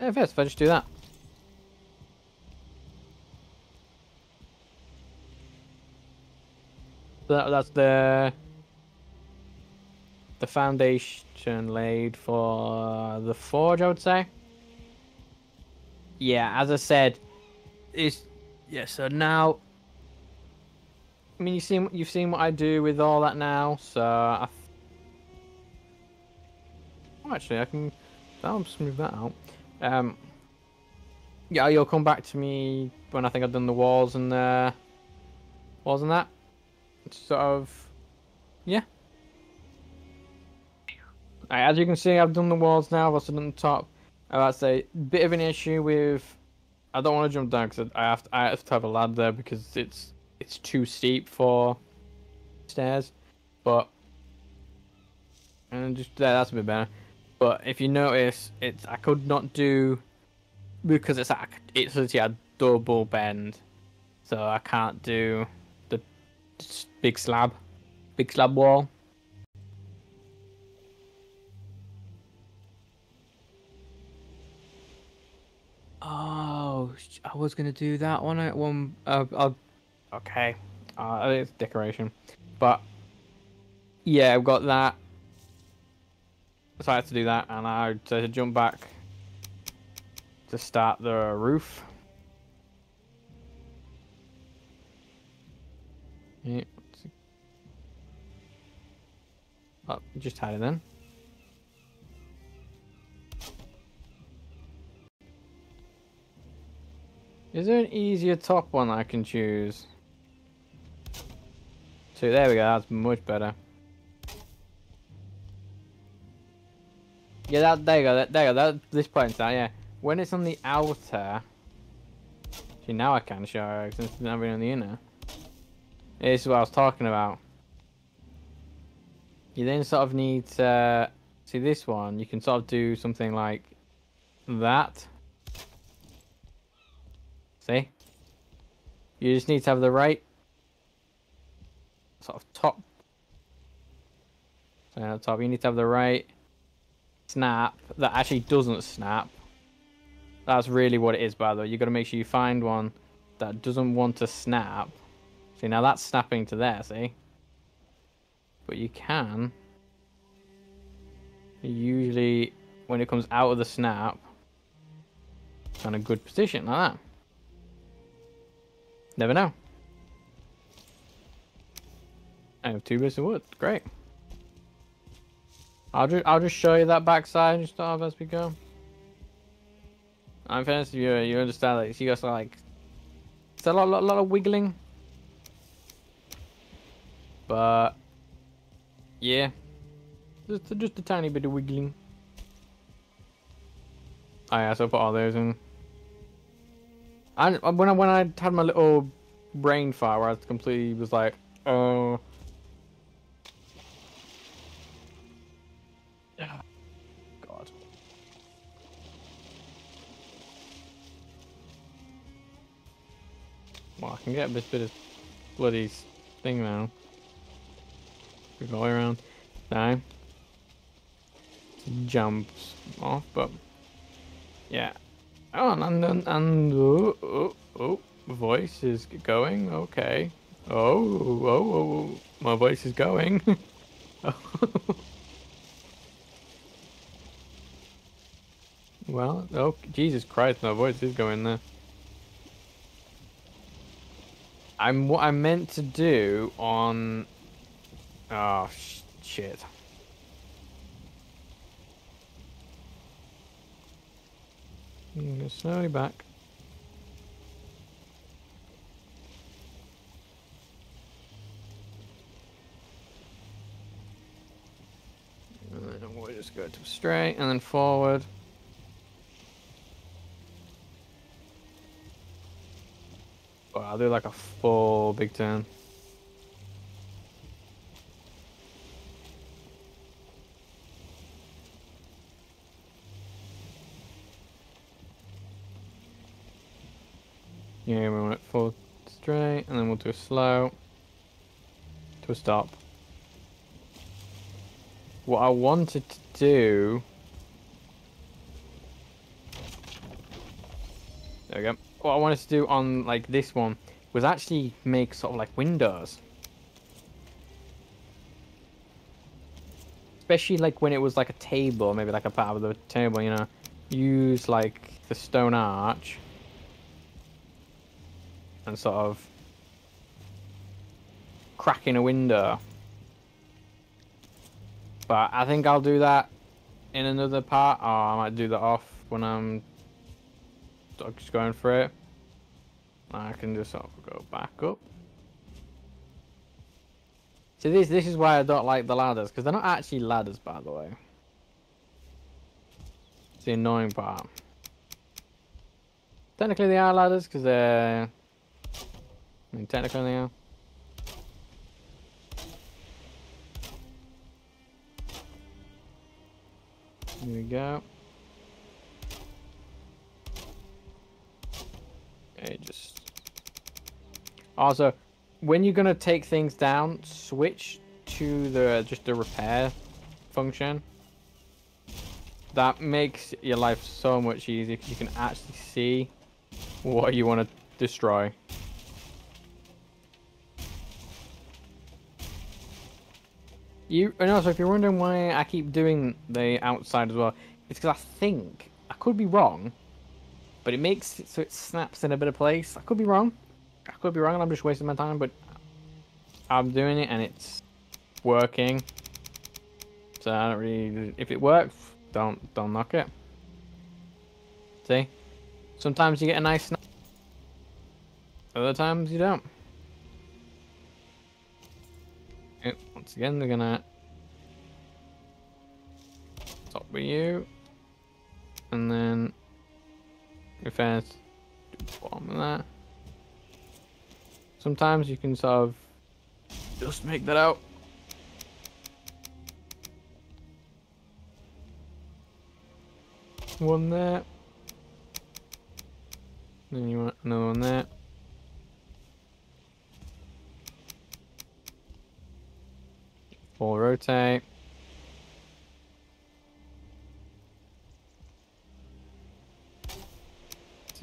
just do that. that's the foundation laid for the forge, I would say. Yeah, as I said, it's yeah. So now, I mean, you've seen what I do with all that now. So actually, I can. I'll just move that out. Yeah, you'll come back to me when I think I've done the walls and that. It's sort of, yeah. Right, as you can see, I've done the walls now. I've also done the top. That's a bit of an issue with. I don't want to jump down because I have to have a ladder there because it's too steep for stairs. But and just there, that's a bit better. But if you notice, it's I could not do. Because it's literally a double bend, so I can't do the big slab wall. Oh, I was gonna do that one at one. Okay, it's decoration, but yeah, I've got that. So I had to do that, and I had to jump back. To start the roof. Yeah. Oh, just hide it then. Is there an easier top one I can choose? So there we go, that's much better. Yeah, there you go, this point's out, yeah. When it's on the outer, see now I can show her since it's not been on the inner. This is what I was talking about. You then sort of need to see this one. You can sort of do something like that. See? You just need to have the right sort of top. So on top, you need to have the right snap that actually doesn't snap. That's really what it is, by the way. You've got to make sure you find one that doesn't want to snap. See, now that's snapping to there, see? But you can. Usually, when it comes out of the snap, it's in a good position like that. Never know. I have 2 bits of wood. Great. I'll just show you that backside and stuff as we go. I'm fairness to you, you understand that you guys are like it's a lot of wiggling. But yeah. Just a tiny bit of wiggling. Oh yeah, so I put all those in. And when I had my little brain fire where I completely was like, oh I can get this bit of bloody thing now. Revolve around. No. Jumps off, but yeah. Oh, and oh, voice is going. Okay. Oh, my voice is going. Oh. Well, oh, Jesus Christ, my voice is going there. What I meant to do on... Oh, shit. I'm going to go slowly back. And then we'll just go to straight and then forward. I'll do like a full big turn. Yeah, we want it full straight, and then we'll do a slow to a stop. What I wanted to do... There we go. What I wanted to do on like this one was actually make sort of like windows. especially like when it was like a table, maybe like a part of the table, you know, use like the stone arch and sort of crack in a window. But I think I'll do that in another part, or I might do that off when I'm just going for it. I can just sort of go back up. So this is why I don't like the ladders, because they're not actually ladders, by the way. It's the annoying part. Technically they are ladders, because they're... I mean, technically they are. Here we go. Okay, just... Also, when you're going to take things down, switch to the just the repair function. That makes your life so much easier, because you can actually see what you want to destroy. And also, if you're wondering why I keep doing the outside as well, it's because I think, I could be wrong, but it makes it so it snaps in a bit of place. I could be wrong and I'm just wasting my time, but I'm doing it and it's working. So I don't really, if it works, don't knock it. See? Sometimes you get a nice snap, other times you don't. Once again, they're gonna stop with you, and then if I do the bottom of that, sometimes you can sort of just make that out. One there, then you want another one there. We'll rotate.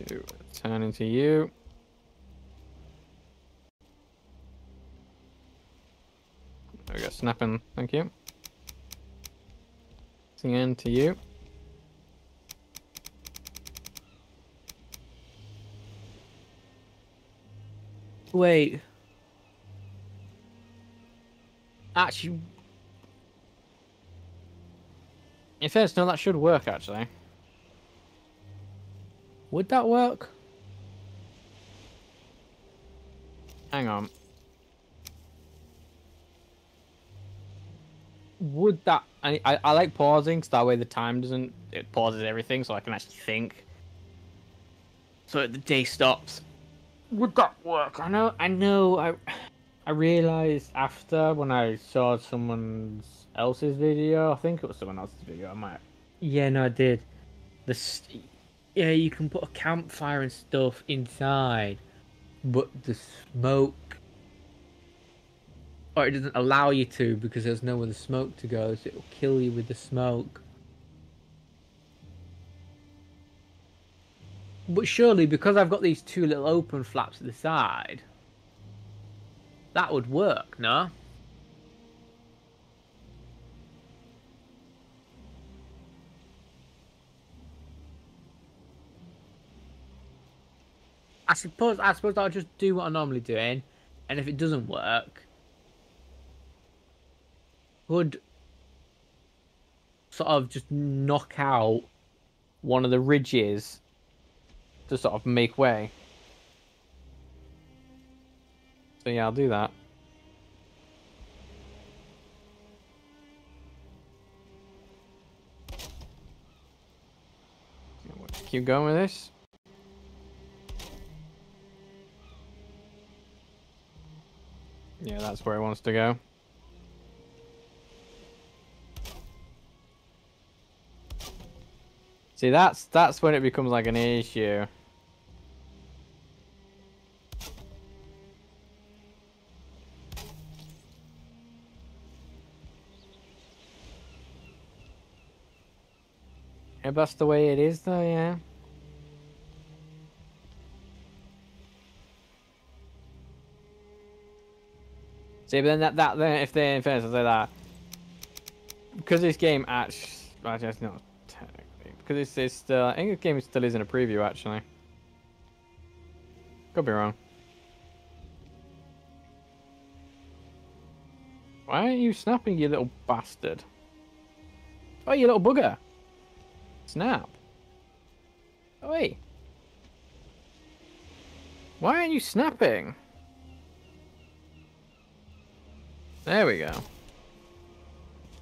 To turn into you. There we go, snapping. Thank you. Turn into you. Wait. Actually, in fairness, no, that should work, actually. Would that work? Hang on. Would that... I like pausing, because that way the time doesn't... It pauses everything, so I can actually think. So the day stops. Would that work? I realized after, when I saw someone else's video, I think it was someone else's video, I might... Yeah, no, I did. Yeah, you can put a campfire and stuff inside, but the smoke... Or it doesn't allow you to, because there's nowhere the smoke to go, so it'll kill you with the smoke. But surely, because I've got these two little open flaps at the side... That would work, no? I suppose I'll just do what I'm normally doing, and if it doesn't work, would sort of just knock out one of the ridges to sort of make way. So yeah, I'll do that. Keep going with this. Yeah, that's where it wants to go. See, that's when it becomes like an issue. If that's the way it is, though, yeah. See, but then if they, in fairness, I say that because this game actually it's not technically, because it's still, I think the game still is in a preview actually. Could be wrong. Why aren't you snapping, you little bastard? Oh, you little bugger! Snap! Oi! Why aren't you snapping? There we go.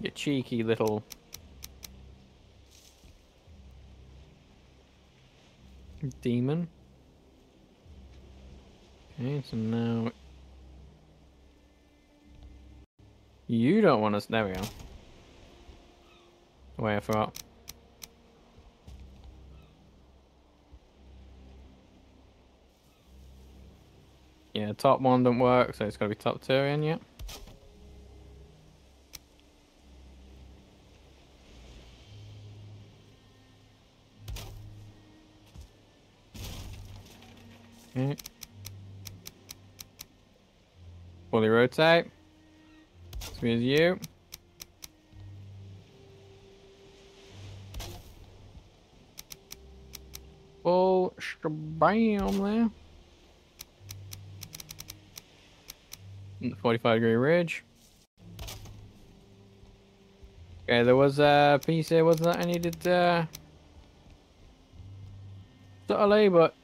You cheeky little... demon. Okay, so now... you don't want us. There we go. Wait, I forgot. Yeah, top one don't work, so it's got to be top two in, yeah. Okay. Fully rotate. With you. Full shabam there. 45-degree ridge. Okay, there was a piece here, wasn't that I needed subtly, but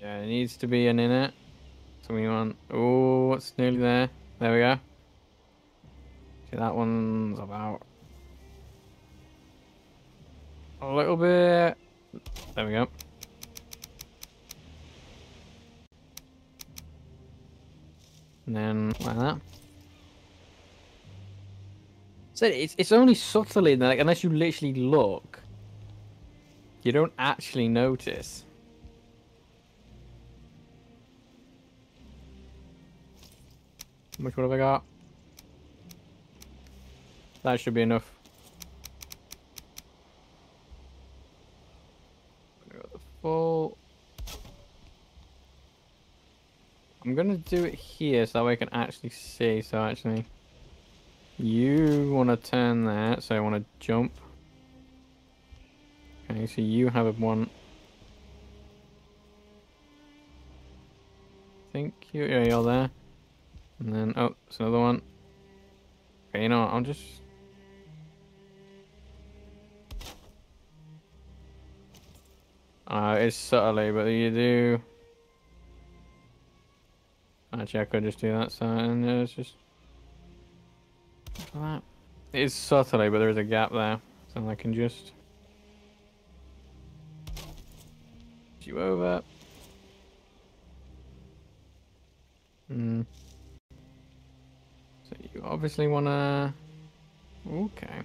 yeah, there needs to be an in it. We want, oh, it's nearly there. There we go. See, that one's about a little bit. There we go. And then like that. So it's only subtly, like, unless you literally look, you don't actually notice. How much wood have I got? That should be enough. I'm gonna do it here so that way I can actually see. So actually, you want to turn that, so I want to jump. Okay, so you have one. I think you, yeah, you're there. And then, oh, it's another one. Okay, you know what, I'll just... it's subtly, but you do... Actually, I could just do that, so, and it's just... that. It's subtly, but there is a gap there. So I can just... you over. Hmm. You obviously wanna... okay.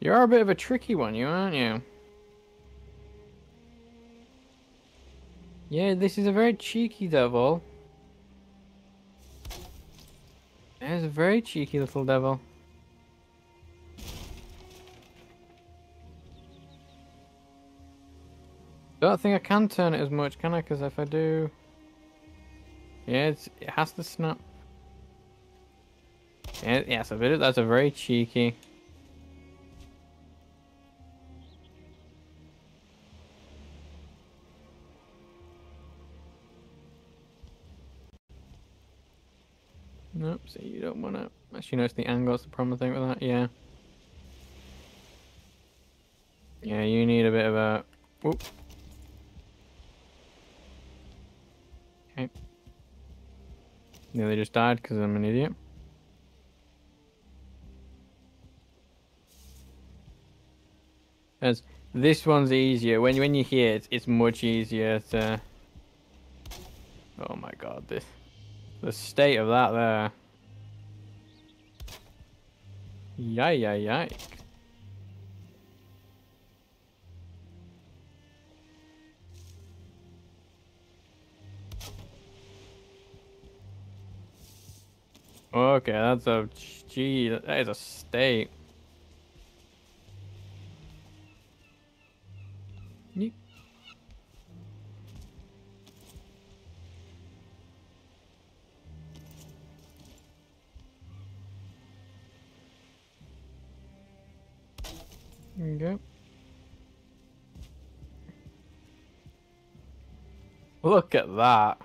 You are a bit of a tricky one, you aren't you? Yeah, this is a very cheeky devil. There's a very cheeky little devil. Don't think I can turn it as much, can I? Because if I do... yeah, it has to snap. Yeah, so that's a very cheeky. Nope, so you don't want to... actually, no, it's the angle, it's the problem, I think, with that, yeah. Yeah, you need a bit of a... whoop. Okay. Nearly just died because I'm an idiot. As this one's easier. When you hear it, it's much easier to... oh my god, this... the state of that there. Yay, yay, yay. Okay, that's a... gee, that is a state. There you go. Look at that.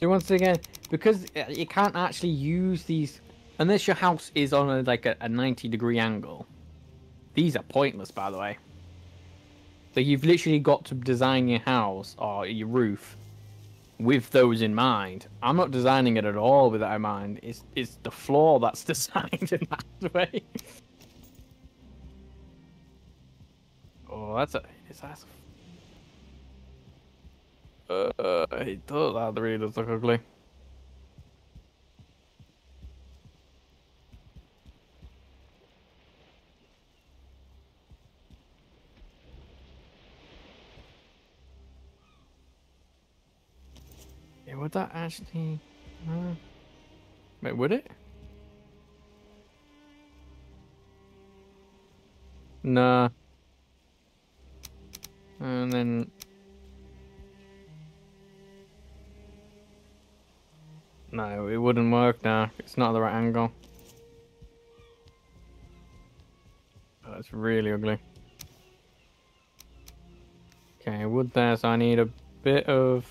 So once again, because you can't actually use these unless your house is on a, like a 90-degree angle. These are pointless, by the way. So you've literally got to design your house or your roof with those in mind. I'm not designing it at all with that in mind. It's the floor that's designed in that way. Oh, that's a... Is that... It does, that really does look ugly. Yeah, would that actually... Wait, would it? Nah. And then... No, it wouldn't work now. It's not the right angle. Oh, that's really ugly. Okay, wood there, so I need a bit of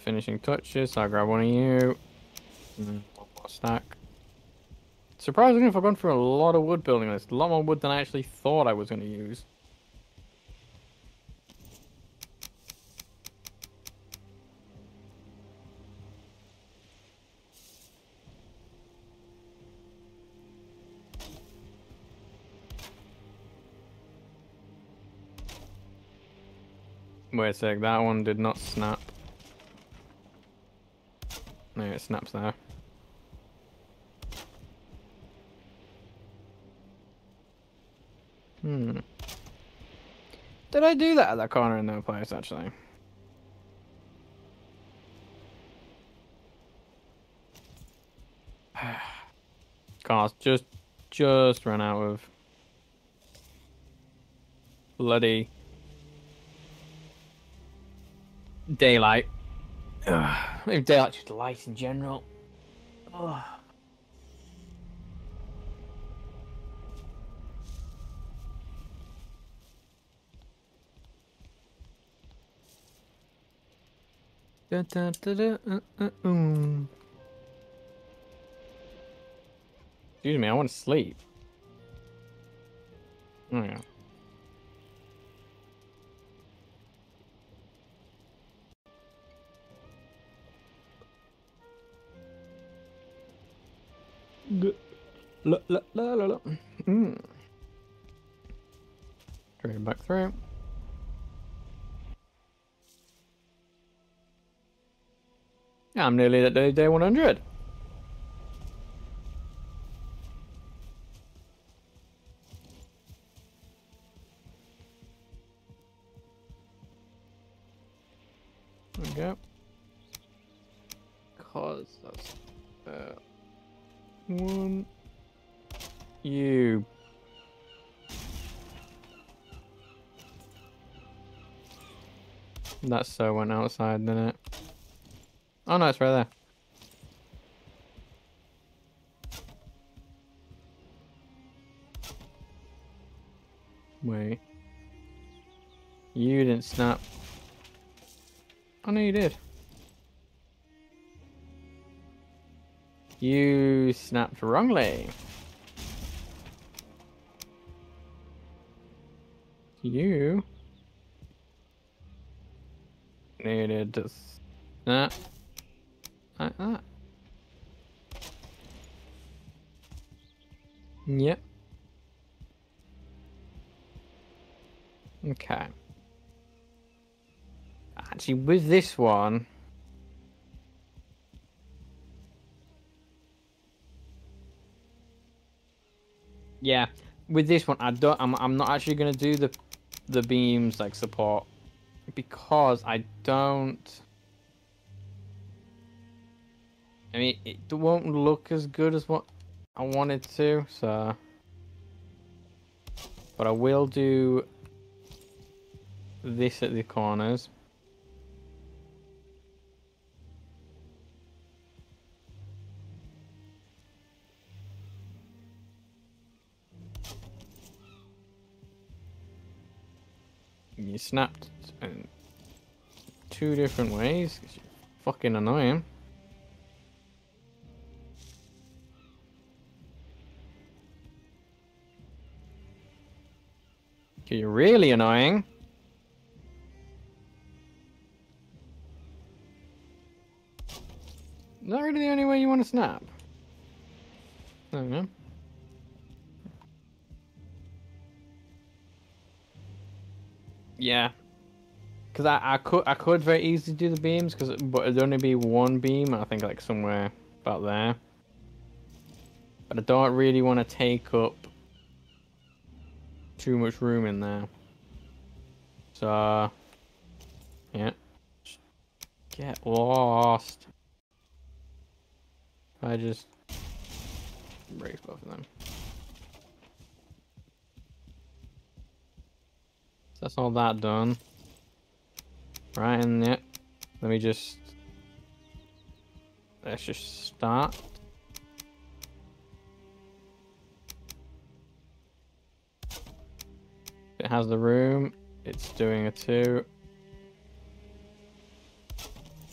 finishing touches. So I'll grab one of you. And then one more stack. Surprisingly, I've gone through a lot of wood building this. A lot more wood than I actually thought I was going to use. Wait a sec, that one did not snap. No, it snaps there. Did I do that at that corner in that place, actually? Gosh, just ran out of... bloody... daylight. Maybe daylight, just light in general. Ugh. Da, da, da, da, Excuse me, I want to sleep. Oh yeah. La la la la la. Drag it back through. I'm nearly at day 100. There we go. Cause that's one. You. That so went outside, didn't it? Oh no, it's right there. Wait. You didn't snap. Oh no, you did. You snapped wrongly. You needed to snap. Like that. Yep. Okay. Actually, with this one, yeah, with this one, I don't. I'm not actually gonna do the beams like support because I don't. I mean, it won't look as good as what I wanted to, so... But I will do this at the corners. snapped in two different ways. It's fucking annoying. You're really annoying. Is that really the only way you want to snap? I don't know. Yeah, because I could very easily do the beams, but it'd only be one beam, I think, like somewhere about there. But I don't really want to take up too much room in there. So yeah, get lost. I just break both of them. That's all that done. Right in there. Let me just... let's just start. It has the room. It's doing a 2.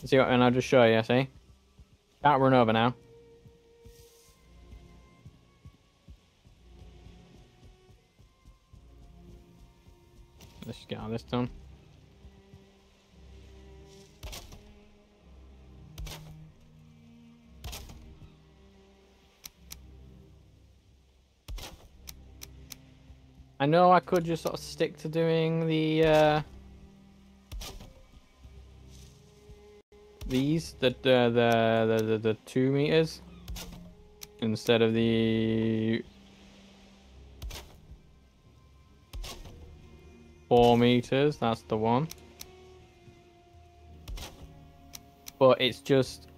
See what? And I'll just show you, see? Can't run over now. Let's just get all this done. I know I could just sort of stick to doing the these, the 2 meters instead of the 4 meters, that's the one. But it's just...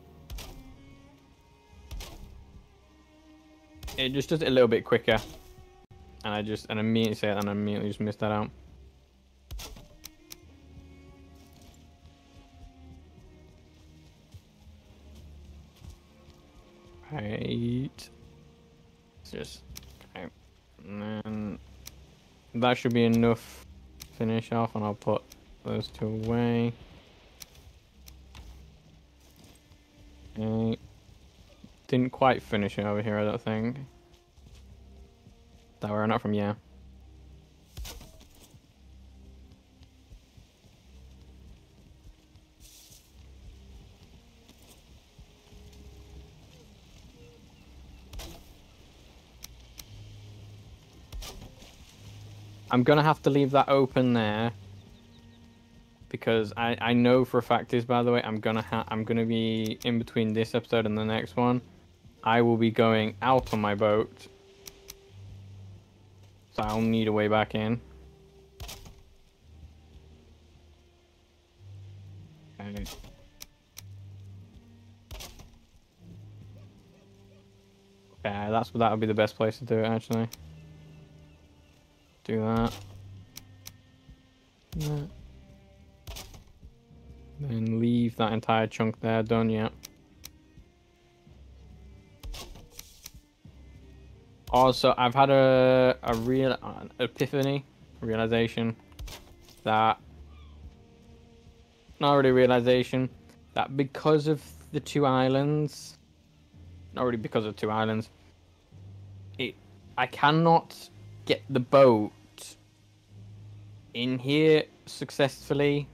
it just does it a little bit quicker. And I just... and immediately say it and I immediately just missed that out. Right. It's just... okay. And then... that should be enough... finish off, and I'll put those 2 away. Okay. Didn't quite finish it over here, I don't think. That were not from, yeah. I'm gonna have to leave that open there because I know for a fact is, by the way, I'm gonna be in between this episode and the next one. I will be going out on my boat, so I'll need a way back in. Okay. Yeah, that'll be the best place to do it actually. Do that. That. Then leave that entire chunk there done, yeah. Also, I've had a real epiphany, realization that... not really realization, that because of the 2 islands... not really because of 2 islands. I cannot... get the boat in here successfully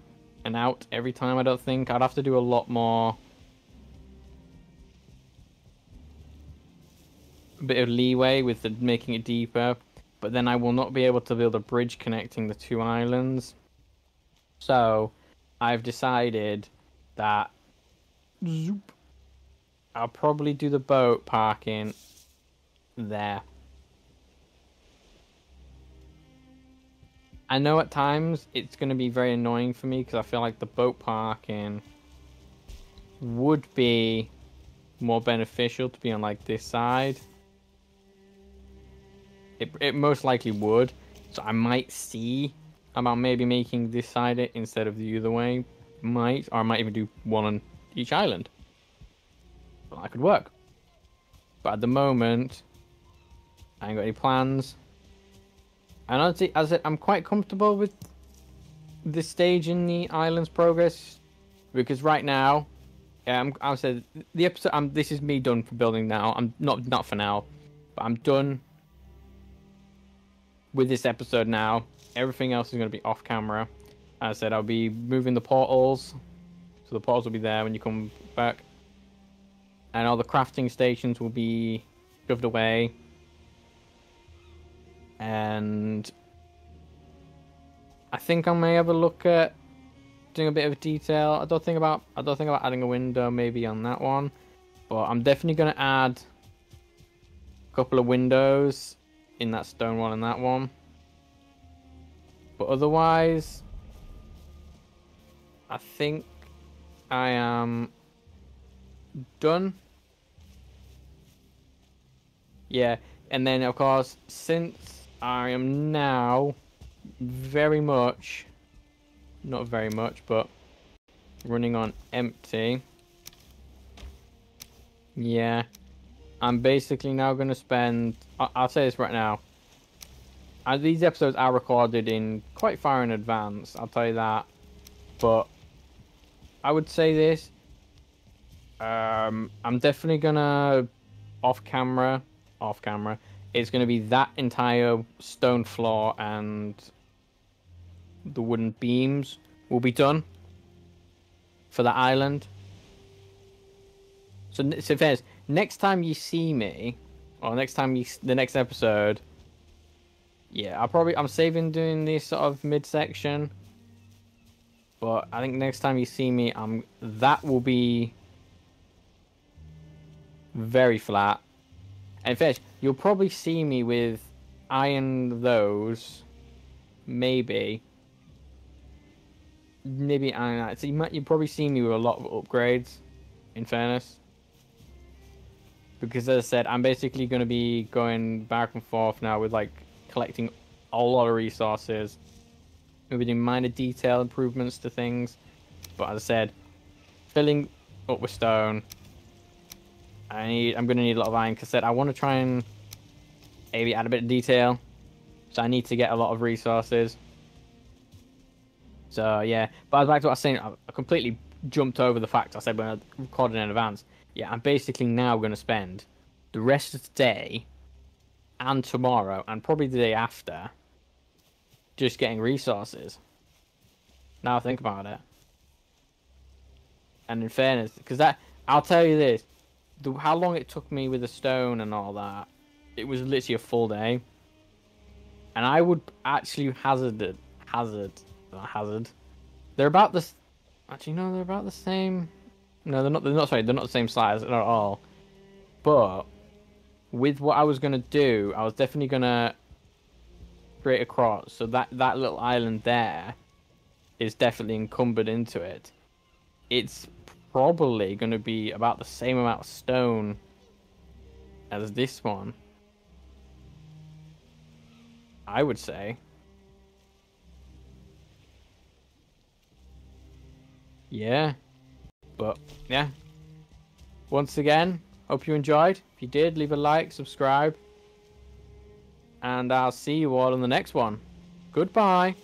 and out every time. I don't think I'd have to do a lot more, a bit of leeway with the making it deeper, but then I will not be able to build a bridge connecting the 2 islands. So I've decided that zoop, I'll probably do the boat parking there. I know at times it's going to be very annoying for me because I feel like the boat parking would be more beneficial to be on like this side. It most likely would. So I might see about maybe making this side it instead of the other way. Might, or I might even do one on each island. Well, that could work. But at the moment, I ain't got any plans. And honestly, as I said, I'm quite comfortable with this stage in the island's progress, because right now, I said the episode. This is me done for building now. I'm not for now, but I'm done with this episode now. Everything else is going to be off camera. As I said, I'll be moving the portals, so the portals will be there when you come back, and all the crafting stations will be shoved away, and I think I may have a look at doing a bit of detail. I don't think about adding a window maybe on that one, but I'm definitely going to add a couple of windows in that stone one and that one. But otherwise, I think I am done. Yeah, and then of course, since I am now not very much, but running on empty. Yeah, I'm basically now going to spend, I'll say this right now, these episodes are recorded in quite far in advance, I'll tell you that, but I would say this, I'm definitely going to, off camera, it's going to be that entire stone floor and the wooden beams will be done for the island. So fairness, next time you see me, or next time the next episode, yeah, I'm saving doing this sort of midsection, but I think next time you see me, that will be very flat. And in fact, you'll probably see me with iron those, maybe iron that. So you probably see me with a lot of upgrades, in fairness, because as I said, I'm basically going to be going back and forth now with like collecting a lot of resources. We'll be doing minor detail improvements to things, but as I said, filling up with stone. I'm going to need a lot of iron, because I want to try and maybe add a bit of detail. So I need to get a lot of resources. So yeah, but back to what I was saying, I completely jumped over the fact I said when I recorded in advance. Yeah, I'm basically now going to spend the rest of today and tomorrow and probably the day after just getting resources. Now I think about it. And in fairness, because I'll tell you this, how long it took me with the stone and all that, it was literally a full day. And I would actually hazard. They're about this. Actually, no, they're about the same. No, they're not. They're not. Sorry, they're not the same size at all. But with what I was gonna do, I was definitely gonna create a cross. So that little island there is definitely encumbered into it. It's probably gonna be about the same amount of stone as this one, I would say. Yeah, but yeah, once again, hope you enjoyed. If you did, leave a like, subscribe, and I'll see you all in the next one. Goodbye.